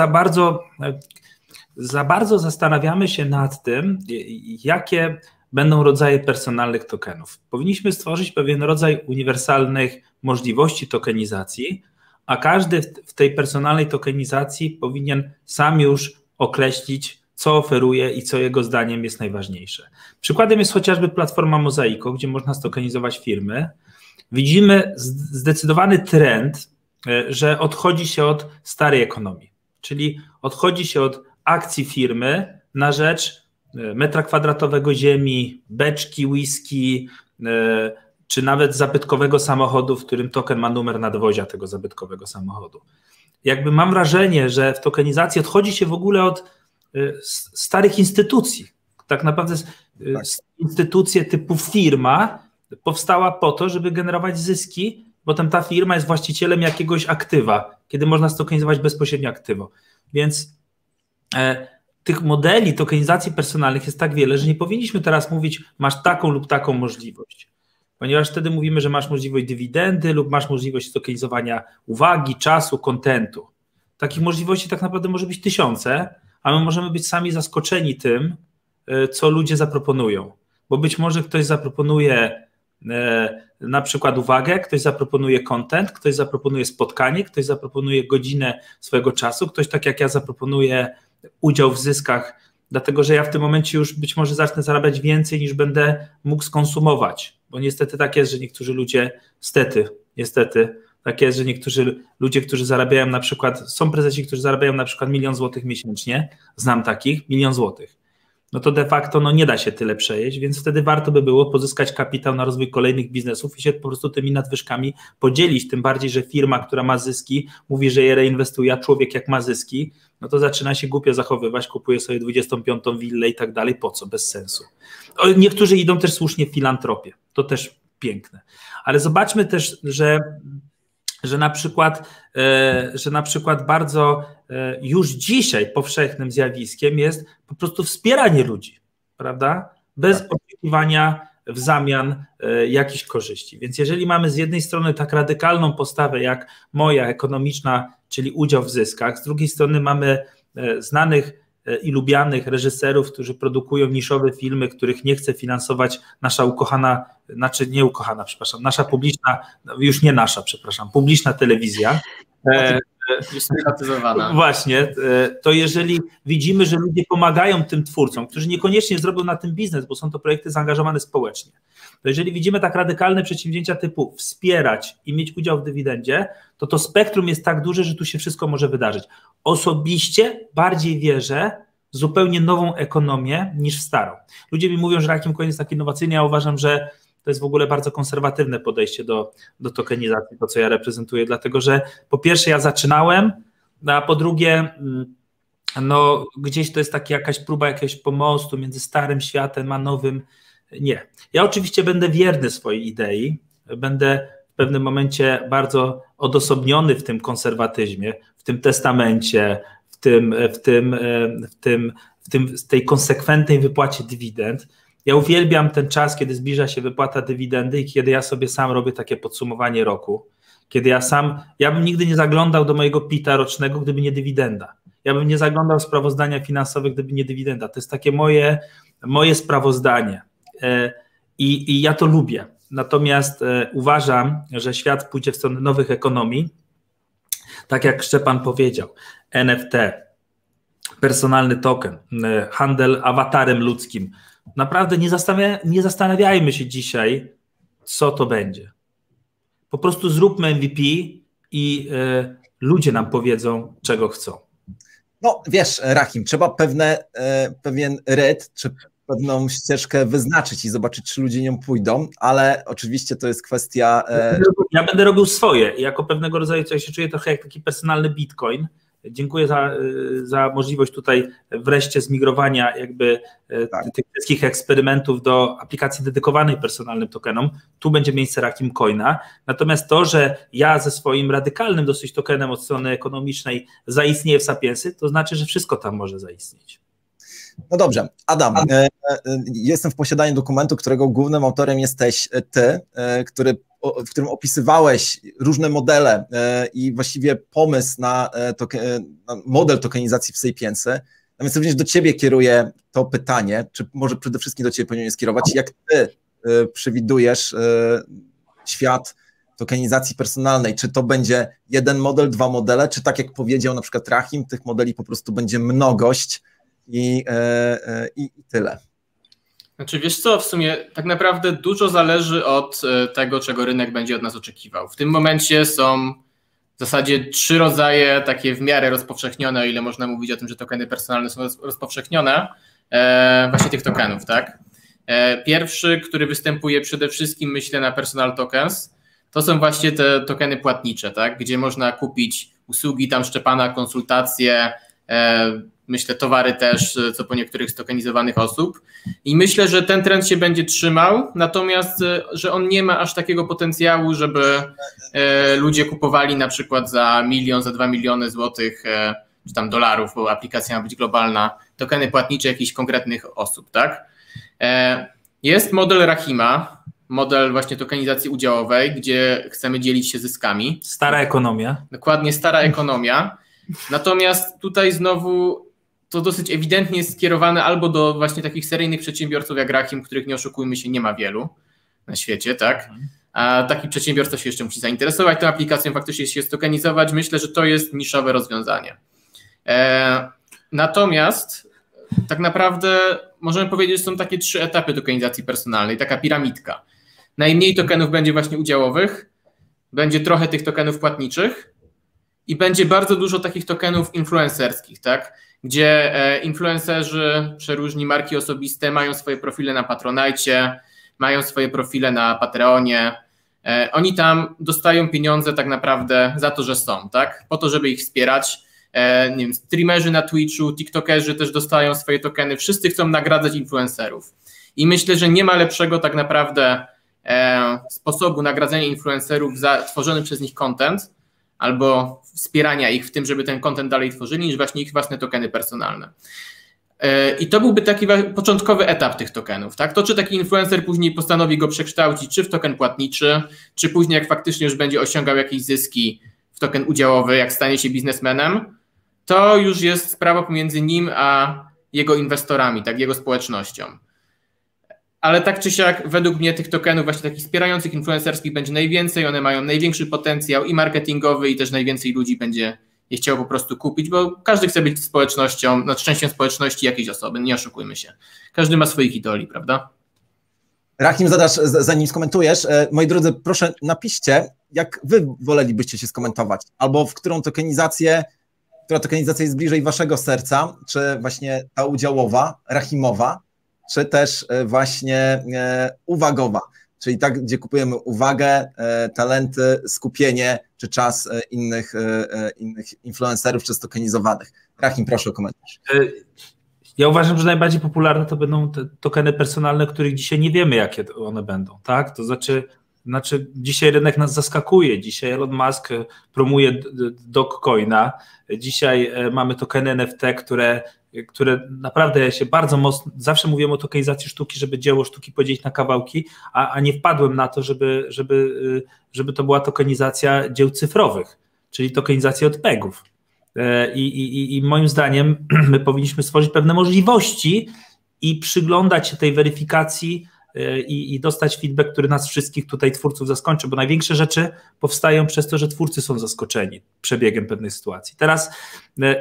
za bardzo zastanawiamy się nad tym, jakie będą rodzaje personalnych tokenów. Powinniśmy stworzyć pewien rodzaj uniwersalnych możliwości tokenizacji, a każdy w tej personalnej tokenizacji powinien sam już określić, co oferuje i co jego zdaniem jest najważniejsze. Przykładem jest chociażby platforma Mozaiko, gdzie można stokenizować firmy. Widzimy zdecydowany trend, że odchodzi się od starej ekonomii, czyli odchodzi się od akcji firmy na rzecz metra kwadratowego ziemi, beczki whisky, czy nawet zabytkowego samochodu, w którym token ma numer nadwozia tego zabytkowego samochodu. Jakby mam wrażenie, że w tokenizacji odchodzi się w ogóle od starych instytucji. Tak naprawdę instytucje typu firma powstała po to, żeby generować zyski, potem ta firma jest właścicielem jakiegoś aktywa, kiedy można stokenizować bezpośrednio aktywo. Więc tych modeli tokenizacji personalnych jest tak wiele, że nie powinniśmy teraz mówić, masz taką lub taką możliwość, ponieważ wtedy mówimy, że masz możliwość dywidendy lub masz możliwość tokenizowania uwagi, czasu, kontentu. Takich możliwości tak naprawdę może być 1000, a my możemy być sami zaskoczeni tym, co ludzie zaproponują, bo być może ktoś zaproponuje na przykład uwagę, ktoś zaproponuje content, ktoś zaproponuje spotkanie, ktoś zaproponuje godzinę swojego czasu, ktoś tak jak ja zaproponuje udział w zyskach, dlatego że ja w tym momencie już być może zacznę zarabiać więcej niż będę mógł skonsumować, bo niestety tak jest, że niektórzy ludzie, niestety, tak jest, że niektórzy ludzie, którzy zarabiają na przykład, są prezesi, którzy zarabiają na przykład 1 000 000 złotych miesięcznie, znam takich, 1 000 000 złotych, no to de facto nie da się tyle przejeść, więc wtedy warto by było pozyskać kapitał na rozwój kolejnych biznesów i się po prostu tymi nadwyżkami podzielić, tym bardziej, że firma, która ma zyski, mówi, że je reinwestuje, a człowiek jak ma zyski, no to zaczyna się głupio zachowywać, kupuje sobie 25. willę i tak dalej, po co, bez sensu. Niektórzy idą też słusznie w filantropię, to też piękne, ale zobaczmy też, że na przykład bardzo już dzisiaj powszechnym zjawiskiem jest po prostu wspieranie ludzi, prawda? Bez oczekiwania w zamian jakichś korzyści. Więc jeżeli mamy z jednej strony tak radykalną postawę jak moja ekonomiczna, czyli udział w zyskach, z drugiej strony mamy znanych i lubianych reżyserów, którzy produkują niszowe filmy, których nie chce finansować nasza ukochana, znaczy nie ukochana, przepraszam, nasza publiczna, już nie nasza, przepraszam, publiczna telewizja. Właśnie, to jeżeli widzimy, że ludzie pomagają tym twórcom, którzy niekoniecznie zrobią na tym biznes, bo są to projekty zaangażowane społecznie, to jeżeli widzimy tak radykalne przedsięwzięcia typu wspierać i mieć udział w dywidendzie, to to spektrum jest tak duże, że tu się wszystko może wydarzyć. Osobiście bardziej wierzę w zupełnie nową ekonomię niż w starą. Ludzie mi mówią, że RahimCoin jest tak innowacyjny, ja uważam, że to jest w ogóle bardzo konserwatywne podejście do tokenizacji, to co ja reprezentuję, dlatego że po pierwsze ja zaczynałem, a po drugie no, gdzieś to jest taka jakaś próba jakiegoś pomostu między starym światem a nowym. Nie. Ja oczywiście będę wierny swojej idei, będę w pewnym momencie bardzo odosobniony w tym konserwatyzmie, w tym testamencie, w tej konsekwentnej wypłacie dywidend. Ja uwielbiam ten czas, kiedy zbliża się wypłata dywidendy i kiedy ja sobie sam robię takie podsumowanie roku, kiedy ja bym nigdy nie zaglądał do mojego PIT-a rocznego, gdyby nie dywidenda. Ja bym nie zaglądał sprawozdania finansowe, gdyby nie dywidenda. To jest takie moje sprawozdanie i ja to lubię. Natomiast uważam, że świat pójdzie w stronę nowych ekonomii, tak jak Szczepan powiedział, NFT, personalny token, handel awatarem ludzkim. Naprawdę nie zastanawiajmy się dzisiaj, co to będzie. Po prostu zróbmy MVP i ludzie nam powiedzą, czego chcą. No wiesz, Rahim, trzeba pewien rytm, czy pewną ścieżkę wyznaczyć i zobaczyć, czy ludzie nią pójdą, ale oczywiście to jest kwestia... Ja będę robił swoje. Jako pewnego rodzaju, ja się czuję trochę jak taki personalny Bitcoin. Dziękuję za możliwość tutaj wreszcie zmigrowania jakby tych wszystkich eksperymentów do aplikacji dedykowanej personalnym tokenom. Tu będzie miejsce RahimCoina. Natomiast to, że ja ze swoim radykalnym dosyć tokenem od strony ekonomicznej zaistnieję w Sapiency, to znaczy, że wszystko tam może zaistnieć. No dobrze, Adam, jestem w posiadaniu dokumentu, którego głównym autorem jesteś ty, w którym opisywałeś różne modele i właściwie pomysł na model tokenizacji w Sapiency. Natomiast również do ciebie kieruję to pytanie, czy może przede wszystkim do ciebie powinienem skierować, jak ty przewidujesz świat tokenizacji personalnej? Czy to będzie jeden model, dwa modele, czy tak jak powiedział na przykład Rahim, tych modeli po prostu będzie mnogość i tyle? Znaczy wiesz co, w sumie tak naprawdę dużo zależy od tego, czego rynek będzie od nas oczekiwał. W tym momencie są w zasadzie trzy rodzaje takie w miarę rozpowszechnione, o ile można mówić o tym, że tokeny personalne są rozpowszechnione, właśnie tych tokenów, tak? Pierwszy, który występuje przede wszystkim, myślę, na personal tokens, to są właśnie te tokeny płatnicze, tak? Gdzie można kupić usługi tam Szczepana, konsultacje, myślę towary też, co po niektórych stokenizowanych osób i myślę, że ten trend się będzie trzymał, natomiast, że on nie ma aż takiego potencjału, żeby ludzie kupowali na przykład za 1 milion, za 2 miliony złotych, czy tam dolarów, bo aplikacja ma być globalna, tokeny płatnicze jakichś konkretnych osób, tak? Jest model Rahima, model właśnie tokenizacji udziałowej, gdzie chcemy dzielić się zyskami. Stara ekonomia. Dokładnie, stara ekonomia. Natomiast tutaj znowu to dosyć ewidentnie jest skierowane albo do właśnie takich seryjnych przedsiębiorców jak Rahim, których nie oszukujmy się, nie ma wielu na świecie, tak? A taki przedsiębiorca się jeszcze musi zainteresować tą aplikacją, faktycznie się stokenizować. Myślę, że to jest niszowe rozwiązanie. Natomiast tak naprawdę możemy powiedzieć, że są takie trzy etapy tokenizacji personalnej, taka piramidka. Najmniej tokenów będzie właśnie udziałowych, będzie trochę tych tokenów płatniczych i będzie bardzo dużo takich tokenów influencerskich, tak? Gdzie influencerzy, przeróżni marki osobiste mają swoje profile na Patronajcie, mają swoje profile na Patreonie. Oni tam dostają pieniądze tak naprawdę za to, że są, tak? Po to, żeby ich wspierać. Nie wiem, streamerzy na Twitchu, tiktokerzy też dostają swoje tokeny. Wszyscy chcą nagradzać influencerów. I myślę, że nie ma lepszego tak naprawdę sposobu nagradzania influencerów za tworzony przez nich content, albo wspierania ich w tym, żeby ten content dalej tworzyli, niż właśnie ich własne tokeny personalne. I to byłby taki początkowy etap tych tokenów, tak? To, czy taki influencer później postanowi go przekształcić, czy w token płatniczy, czy później jak faktycznie już będzie osiągał jakieś zyski w token udziałowy, jak stanie się biznesmenem, to już jest sprawa pomiędzy nim a jego inwestorami, tak, jego społecznością. Ale tak czy siak według mnie tych tokenów właśnie takich wspierających, influencerskich będzie najwięcej, one mają największy potencjał i marketingowy, i też najwięcej ludzi będzie je chciało po prostu kupić, bo każdy chce być społecznością, no częścią społeczności jakiejś osoby, nie oszukujmy się. Każdy ma swoich idoli, prawda? Rahim, zanim skomentujesz, moi drodzy, proszę napiszcie, jak wy wolelibyście się skomentować, albo w którą tokenizację, która tokenizacja jest bliżej waszego serca, czy właśnie ta udziałowa, rahimowa, czy też właśnie uwagowa, czyli tak, gdzie kupujemy uwagę, talenty, skupienie, czy czas innych influencerów, czy stokenizowanych. Rahim, proszę o komentarz. Ja uważam, że najbardziej popularne to będą te tokeny personalne, których dzisiaj nie wiemy, jakie one będą, tak? To znaczy dzisiaj rynek nas zaskakuje, dzisiaj Elon Musk promuje dogcoina, dzisiaj mamy tokeny NFT, które naprawdę ja się bardzo mocno, zawsze mówiłem o tokenizacji sztuki, żeby dzieło sztuki podzielić na kawałki, a nie wpadłem na to, żeby to była tokenizacja dzieł cyfrowych, czyli tokenizacja od pegów. I moim zdaniem my powinniśmy stworzyć pewne możliwości i przyglądać się tej weryfikacji i dostać feedback, który nas wszystkich tutaj twórców zaskoczy, bo największe rzeczy powstają przez to, że twórcy są zaskoczeni przebiegiem pewnej sytuacji. Teraz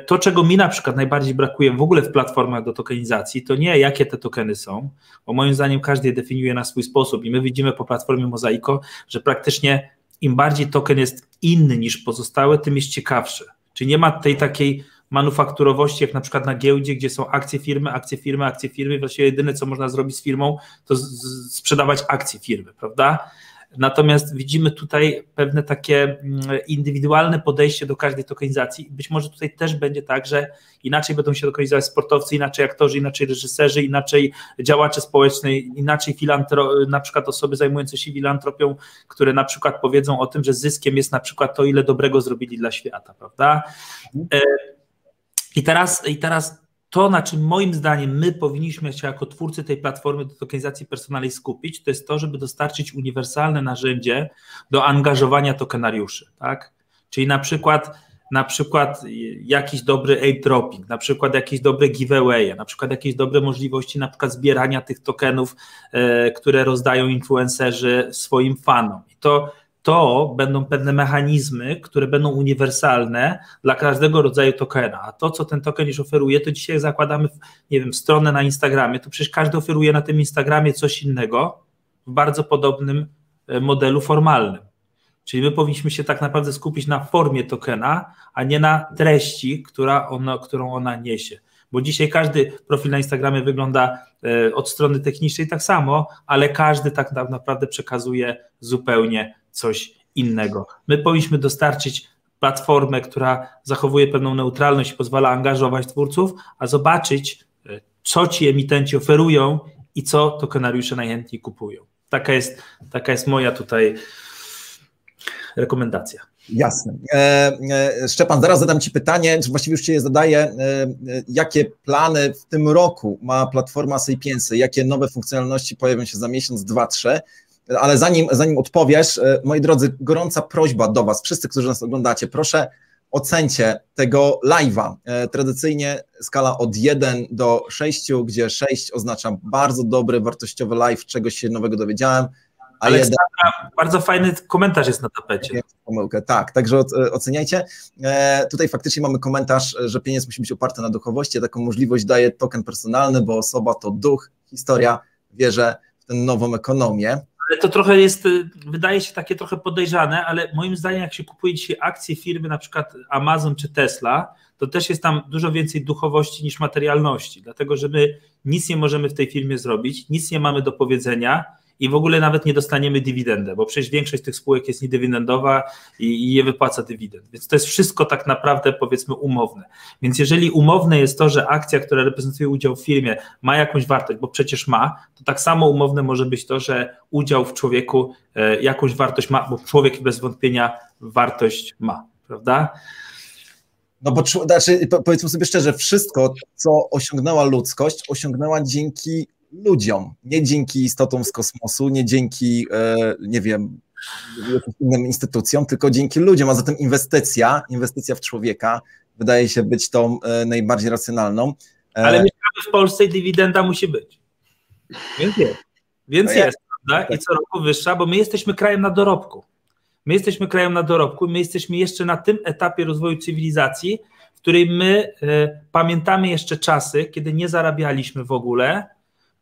to, czego mi na przykład najbardziej brakuje w ogóle w platformach do tokenizacji, to nie jakie te tokeny są, bo moim zdaniem każdy je definiuje na swój sposób i my widzimy po platformie Mozaiko, że praktycznie im bardziej token jest inny niż pozostałe, tym jest ciekawszy. Czyli nie ma tej takiej manufakturowości, jak na przykład na giełdzie, gdzie są akcje firmy i właściwie jedyne, co można zrobić z firmą, to sprzedawać akcje firmy, prawda? Natomiast widzimy tutaj pewne takie indywidualne podejście do każdej tokenizacji. Być może tutaj też będzie tak, że inaczej będą się tokenizować sportowcy, inaczej aktorzy, inaczej reżyserzy, inaczej działacze społeczni, inaczej na przykład osoby zajmujące się filantropią, które na przykład powiedzą o tym, że zyskiem jest na przykład to, ile dobrego zrobili dla świata, prawda? I teraz to, na czym moim zdaniem my powinniśmy się jako twórcy tej platformy do tokenizacji personalnej skupić, to jest to, żeby dostarczyć uniwersalne narzędzie do angażowania tokenariuszy, tak? Czyli na przykład jakiś dobry airdropping, na przykład jakieś dobre giveawaye, na przykład jakieś dobre możliwości na przykład zbierania tych tokenów, które rozdają influencerzy swoim fanom. I to będą pewne mechanizmy, które będą uniwersalne dla każdego rodzaju tokena, a to, co ten token już oferuje, to dzisiaj zakładamy, nie wiem, stronę na Instagramie, to przecież każdy oferuje na tym Instagramie coś innego w bardzo podobnym modelu formalnym. Czyli my powinniśmy się tak naprawdę skupić na formie tokena, a nie na treści, którą ona niesie. Bo dzisiaj każdy profil na Instagramie wygląda od strony technicznej tak samo, ale każdy tak naprawdę przekazuje zupełnie coś innego. My powinniśmy dostarczyć platformę, która zachowuje pewną neutralność i pozwala angażować twórców, a zobaczyć, co ci emitenci oferują i co tokenariusze najchętniej kupują. Taka jest moja tutaj rekomendacja. Jasne. Szczepan, zaraz zadam ci pytanie, czy właściwie już ci je zadaję, jakie plany w tym roku ma platforma Sapiency, jakie nowe funkcjonalności pojawią się za miesiąc, 2, 3, ale zanim odpowiesz, moi drodzy, gorąca prośba do was, wszyscy, którzy nas oglądacie, proszę ocencie tego live'a. Tradycyjnie skala od 1 do 6, gdzie 6 oznacza bardzo dobry, wartościowy live, czegoś się nowego dowiedziałem, Aleksandra, bardzo fajny komentarz jest na tapecie. Pomyłkę, tak, także oceniajcie. Tutaj faktycznie mamy komentarz, że pieniądz musi być oparty na duchowości, a taką możliwość daje token personalny, bo osoba to duch, historia, wierzę w tę nową ekonomię. Ale to trochę jest, wydaje się takie trochę podejrzane, ale moim zdaniem jak się kupuje dzisiaj akcje firmy, na przykład Amazon czy Tesla, to też jest tam dużo więcej duchowości niż materialności, dlatego że my nic nie możemy w tej firmie zrobić, nic nie mamy do powiedzenia, i w ogóle nawet nie dostaniemy dywidendy, bo przecież większość tych spółek jest niedywidendowa i nie wypłaca dywidend. Więc to jest wszystko tak naprawdę, powiedzmy, umowne. Więc jeżeli umowne jest to, że akcja, która reprezentuje udział w firmie, ma jakąś wartość, bo przecież ma, to tak samo umowne może być to, że udział w człowieku jakąś wartość ma, bo człowiek bez wątpienia wartość ma, prawda? No bo znaczy, powiedzmy sobie szczerze, wszystko, co osiągnęła ludzkość, osiągnęła dzięki ludziom, nie dzięki istotom z kosmosu, nie dzięki, nie wiem, innym instytucjom, tylko dzięki ludziom, a zatem inwestycja w człowieka, wydaje się być tą najbardziej racjonalną. Ale mieszkamy w Polsce i dywidenda musi być. Więc jest. Więc no jest, prawda? Tak. I co roku wyższa, bo my jesteśmy krajem na dorobku. My jesteśmy krajem na dorobku, my jesteśmy jeszcze na tym etapie rozwoju cywilizacji, w której my pamiętamy jeszcze czasy, kiedy nie zarabialiśmy w ogóle,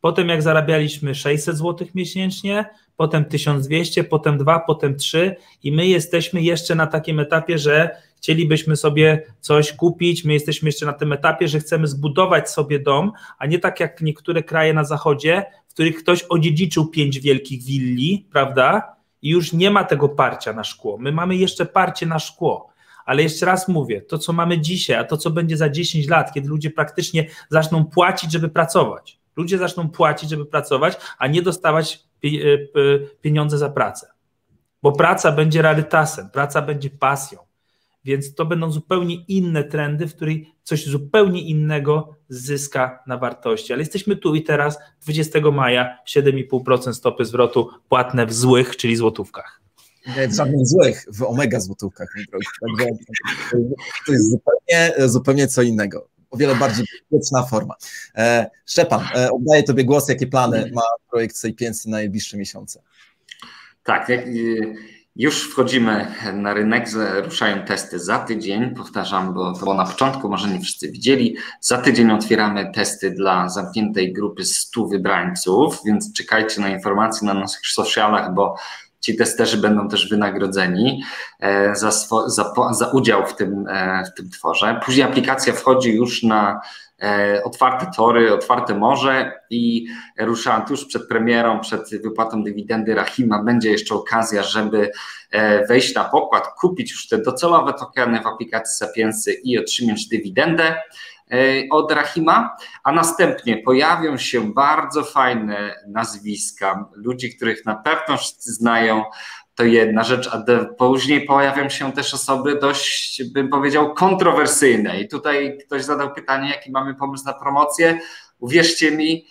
potem jak zarabialiśmy 600 zł miesięcznie, potem 1200, potem 2, potem 3 i my jesteśmy jeszcze na takim etapie, że chcielibyśmy sobie coś kupić, my jesteśmy jeszcze na tym etapie, że chcemy zbudować sobie dom, a nie tak jak niektóre kraje na zachodzie, w których ktoś odziedziczył 5 wielkich willi, prawda? I już nie ma tego parcia na szkło. My mamy jeszcze parcie na szkło, ale jeszcze raz mówię, to co mamy dzisiaj, a to co będzie za 10 lat, kiedy ludzie praktycznie zaczną płacić, żeby pracować. Ludzie zaczną płacić, żeby pracować, a nie dostawać pieniądze za pracę. Bo praca będzie rarytasem, praca będzie pasją. Więc to będą zupełnie inne trendy, w których coś zupełnie innego zyska na wartości. Ale jesteśmy tu i teraz, 20 maja, 7,5% stopy zwrotu płatne w złych, czyli złotówkach. Nie, w żadnych złych, w omega złotówkach. Także to jest zupełnie co innego. O wiele bardziej bezpieczna forma. Szczepan, oddaję Tobie głos, jakie plany ma projekt Sapiency na najbliższe miesiące? Tak, już wchodzimy na rynek, ruszają testy za tydzień, powtarzam, bo to było na początku, może nie wszyscy widzieli. Za tydzień otwieramy testy dla zamkniętej grupy 100 wybrańców, więc czekajcie na informacje na naszych socialach, bo ci testerzy będą też wynagrodzeni za udział w tym tworze. Później aplikacja wchodzi już na otwarte tory, otwarte morze i ruszałem tuż przed premierą, przed wypłatą dywidendy Rahima. Będzie jeszcze okazja, żeby wejść na pokład, kupić już te docelowe tokeny w aplikacji Sapiency i otrzymać dywidendę od Rahima, a następnie pojawią się bardzo fajne nazwiska ludzi, których na pewno wszyscy znają, to jedna rzecz, a później pojawią się też osoby dość, bym powiedział, kontrowersyjne i tutaj ktoś zadał pytanie, jaki mamy pomysł na promocję, uwierzcie mi,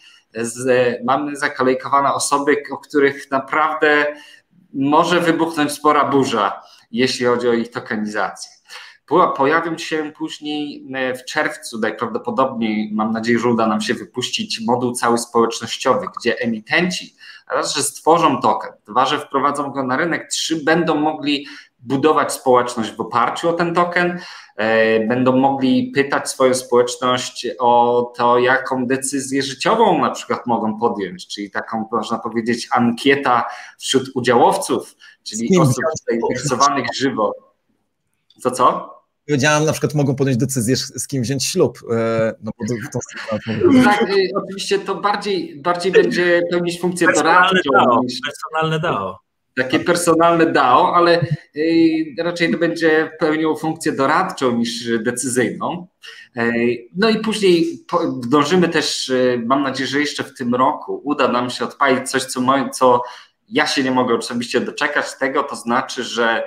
mamy zakalejkowane osoby, o których naprawdę może wybuchnąć spora burza, jeśli chodzi o ich tokenizację. Pojawią się później w czerwcu, najprawdopodobniej, mam nadzieję, że uda nam się wypuścić moduł cały społecznościowy, gdzie emitenci raz, że stworzą token, dwa, że wprowadzą go na rynek, trzy, będą mogli budować społeczność w oparciu o ten token, będą mogli pytać swoją społeczność o to, jaką decyzję życiową na przykład mogą podjąć, czyli taką, można powiedzieć, ankieta wśród udziałowców, czyli osób zainteresowanych żywo. Co? Powiedziałam, na przykład mogą podjąć decyzję, z kim wziąć ślub. No, tak, oczywiście to bardziej będzie pełnić funkcję doradczą. Personalne DAO. Takie personalne DAO, ale raczej to będzie pełniło funkcję doradczą niż decyzyjną. No i później dążymy też, mam nadzieję, że jeszcze w tym roku uda nam się odpalić coś, co ja się nie mogę oczywiście doczekać tego, to znaczy, że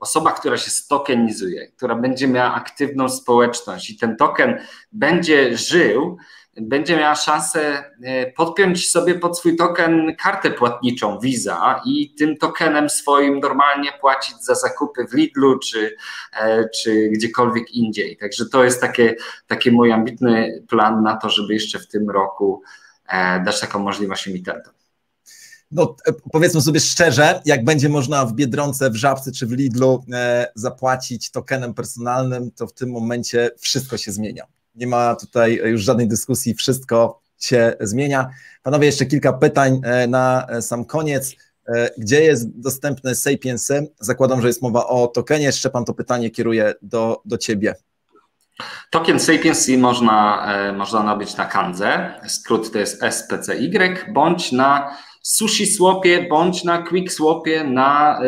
osoba, która się stokenizuje, która będzie miała aktywną społeczność i ten token będzie żył, będzie miała szansę podpiąć sobie pod swój token kartę płatniczą Visa i tym tokenem swoim normalnie płacić za zakupy w Lidlu czy gdziekolwiek indziej. Także to jest taki mój ambitny plan na to, żeby jeszcze w tym roku dać taką możliwość emitentom. No, powiedzmy sobie szczerze, jak będzie można w Biedronce, w Żabce czy w Lidlu zapłacić tokenem personalnym, to w tym momencie wszystko się zmienia. Nie ma tutaj już żadnej dyskusji, wszystko się zmienia. Panowie, jeszcze kilka pytań na sam koniec. Gdzie jest dostępny Sapiency? Zakładam, że jest mowa o tokenie. Szczepan, to pytanie kieruje do Ciebie. Token Sapiency można nabyć na Kandze, skrót to jest SPCY, bądź na Sushi Swapie bądź na Quick Swapie na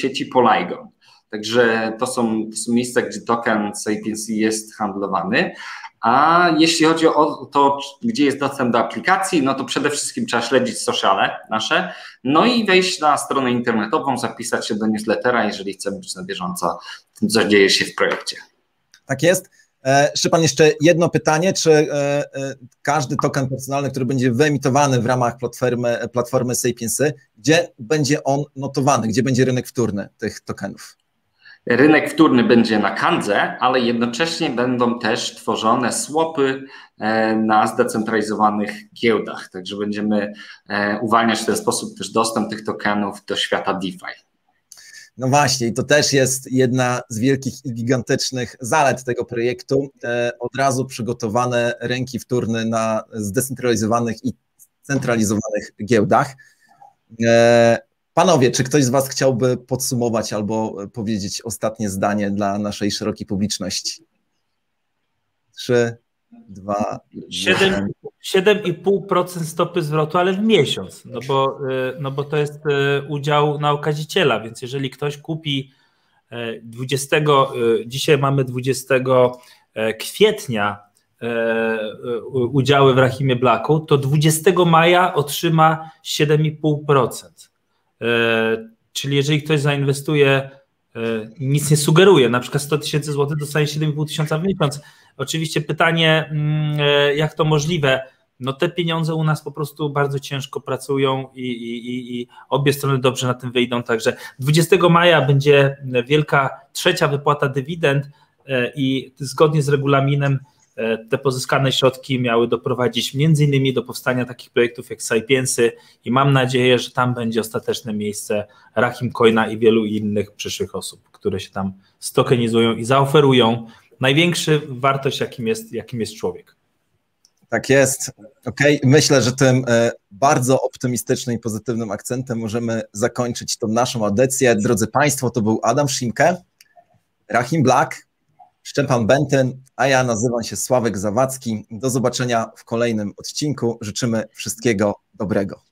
sieci Polygon. Także to są miejsca, gdzie token Sapiency jest handlowany. A jeśli chodzi o to, gdzie jest dostęp do aplikacji, no to przede wszystkim trzeba śledzić sociale nasze, no i wejść na stronę internetową, zapisać się do newslettera, jeżeli chcemy być na bieżąco tym, co dzieje się w projekcie. Tak jest. Szczepan, jeszcze jedno pytanie, czy każdy token personalny, który będzie wyemitowany w ramach platformy Sapiency, gdzie będzie on notowany, gdzie będzie rynek wtórny tych tokenów? Rynek wtórny będzie na Kandze, ale jednocześnie będą też tworzone swapy na zdecentralizowanych giełdach. Także będziemy uwalniać w ten sposób też dostęp tych tokenów do świata DeFi. No właśnie, i to też jest jedna z wielkich i gigantycznych zalet tego projektu. Od razu przygotowane rynki wtórne na zdecentralizowanych i centralizowanych giełdach. Panowie, czy ktoś z Was chciałby podsumować albo powiedzieć ostatnie zdanie dla naszej szerokiej publiczności? 3, 2... 7,5% stopy zwrotu, ale w miesiąc, no bo to jest udział na okaziciela, więc jeżeli ktoś kupi 20, dzisiaj mamy 20 kwietnia udziały w Rahimie Blaku, to 20 maja otrzyma 7,5%. Czyli jeżeli ktoś zainwestuje, nic nie sugeruje, na przykład 100 tysięcy złotych dostanie 7,5 tysiąca w miesiąc. Oczywiście pytanie, jak to możliwe? No te pieniądze u nas po prostu bardzo ciężko pracują i obie strony dobrze na tym wyjdą. Także 20 maja będzie wielka trzecia wypłata dywidend i zgodnie z regulaminem te pozyskane środki miały doprowadzić między innymi do powstania takich projektów jak Sapiency i mam nadzieję, że tam będzie ostateczne miejsce RahimCoina i wielu innych przyszłych osób, które się tam stokenizują i zaoferują największą wartość, jakim jest człowiek. Tak jest. Okay. Myślę, że tym bardzo optymistycznym i pozytywnym akcentem możemy zakończyć tą naszą audycję. Drodzy Państwo, to był Adam Szymke, Rahim Blak, Szczepan Bentyn, a ja nazywam się Sławek Zawadzki. Do zobaczenia w kolejnym odcinku. Życzymy wszystkiego dobrego.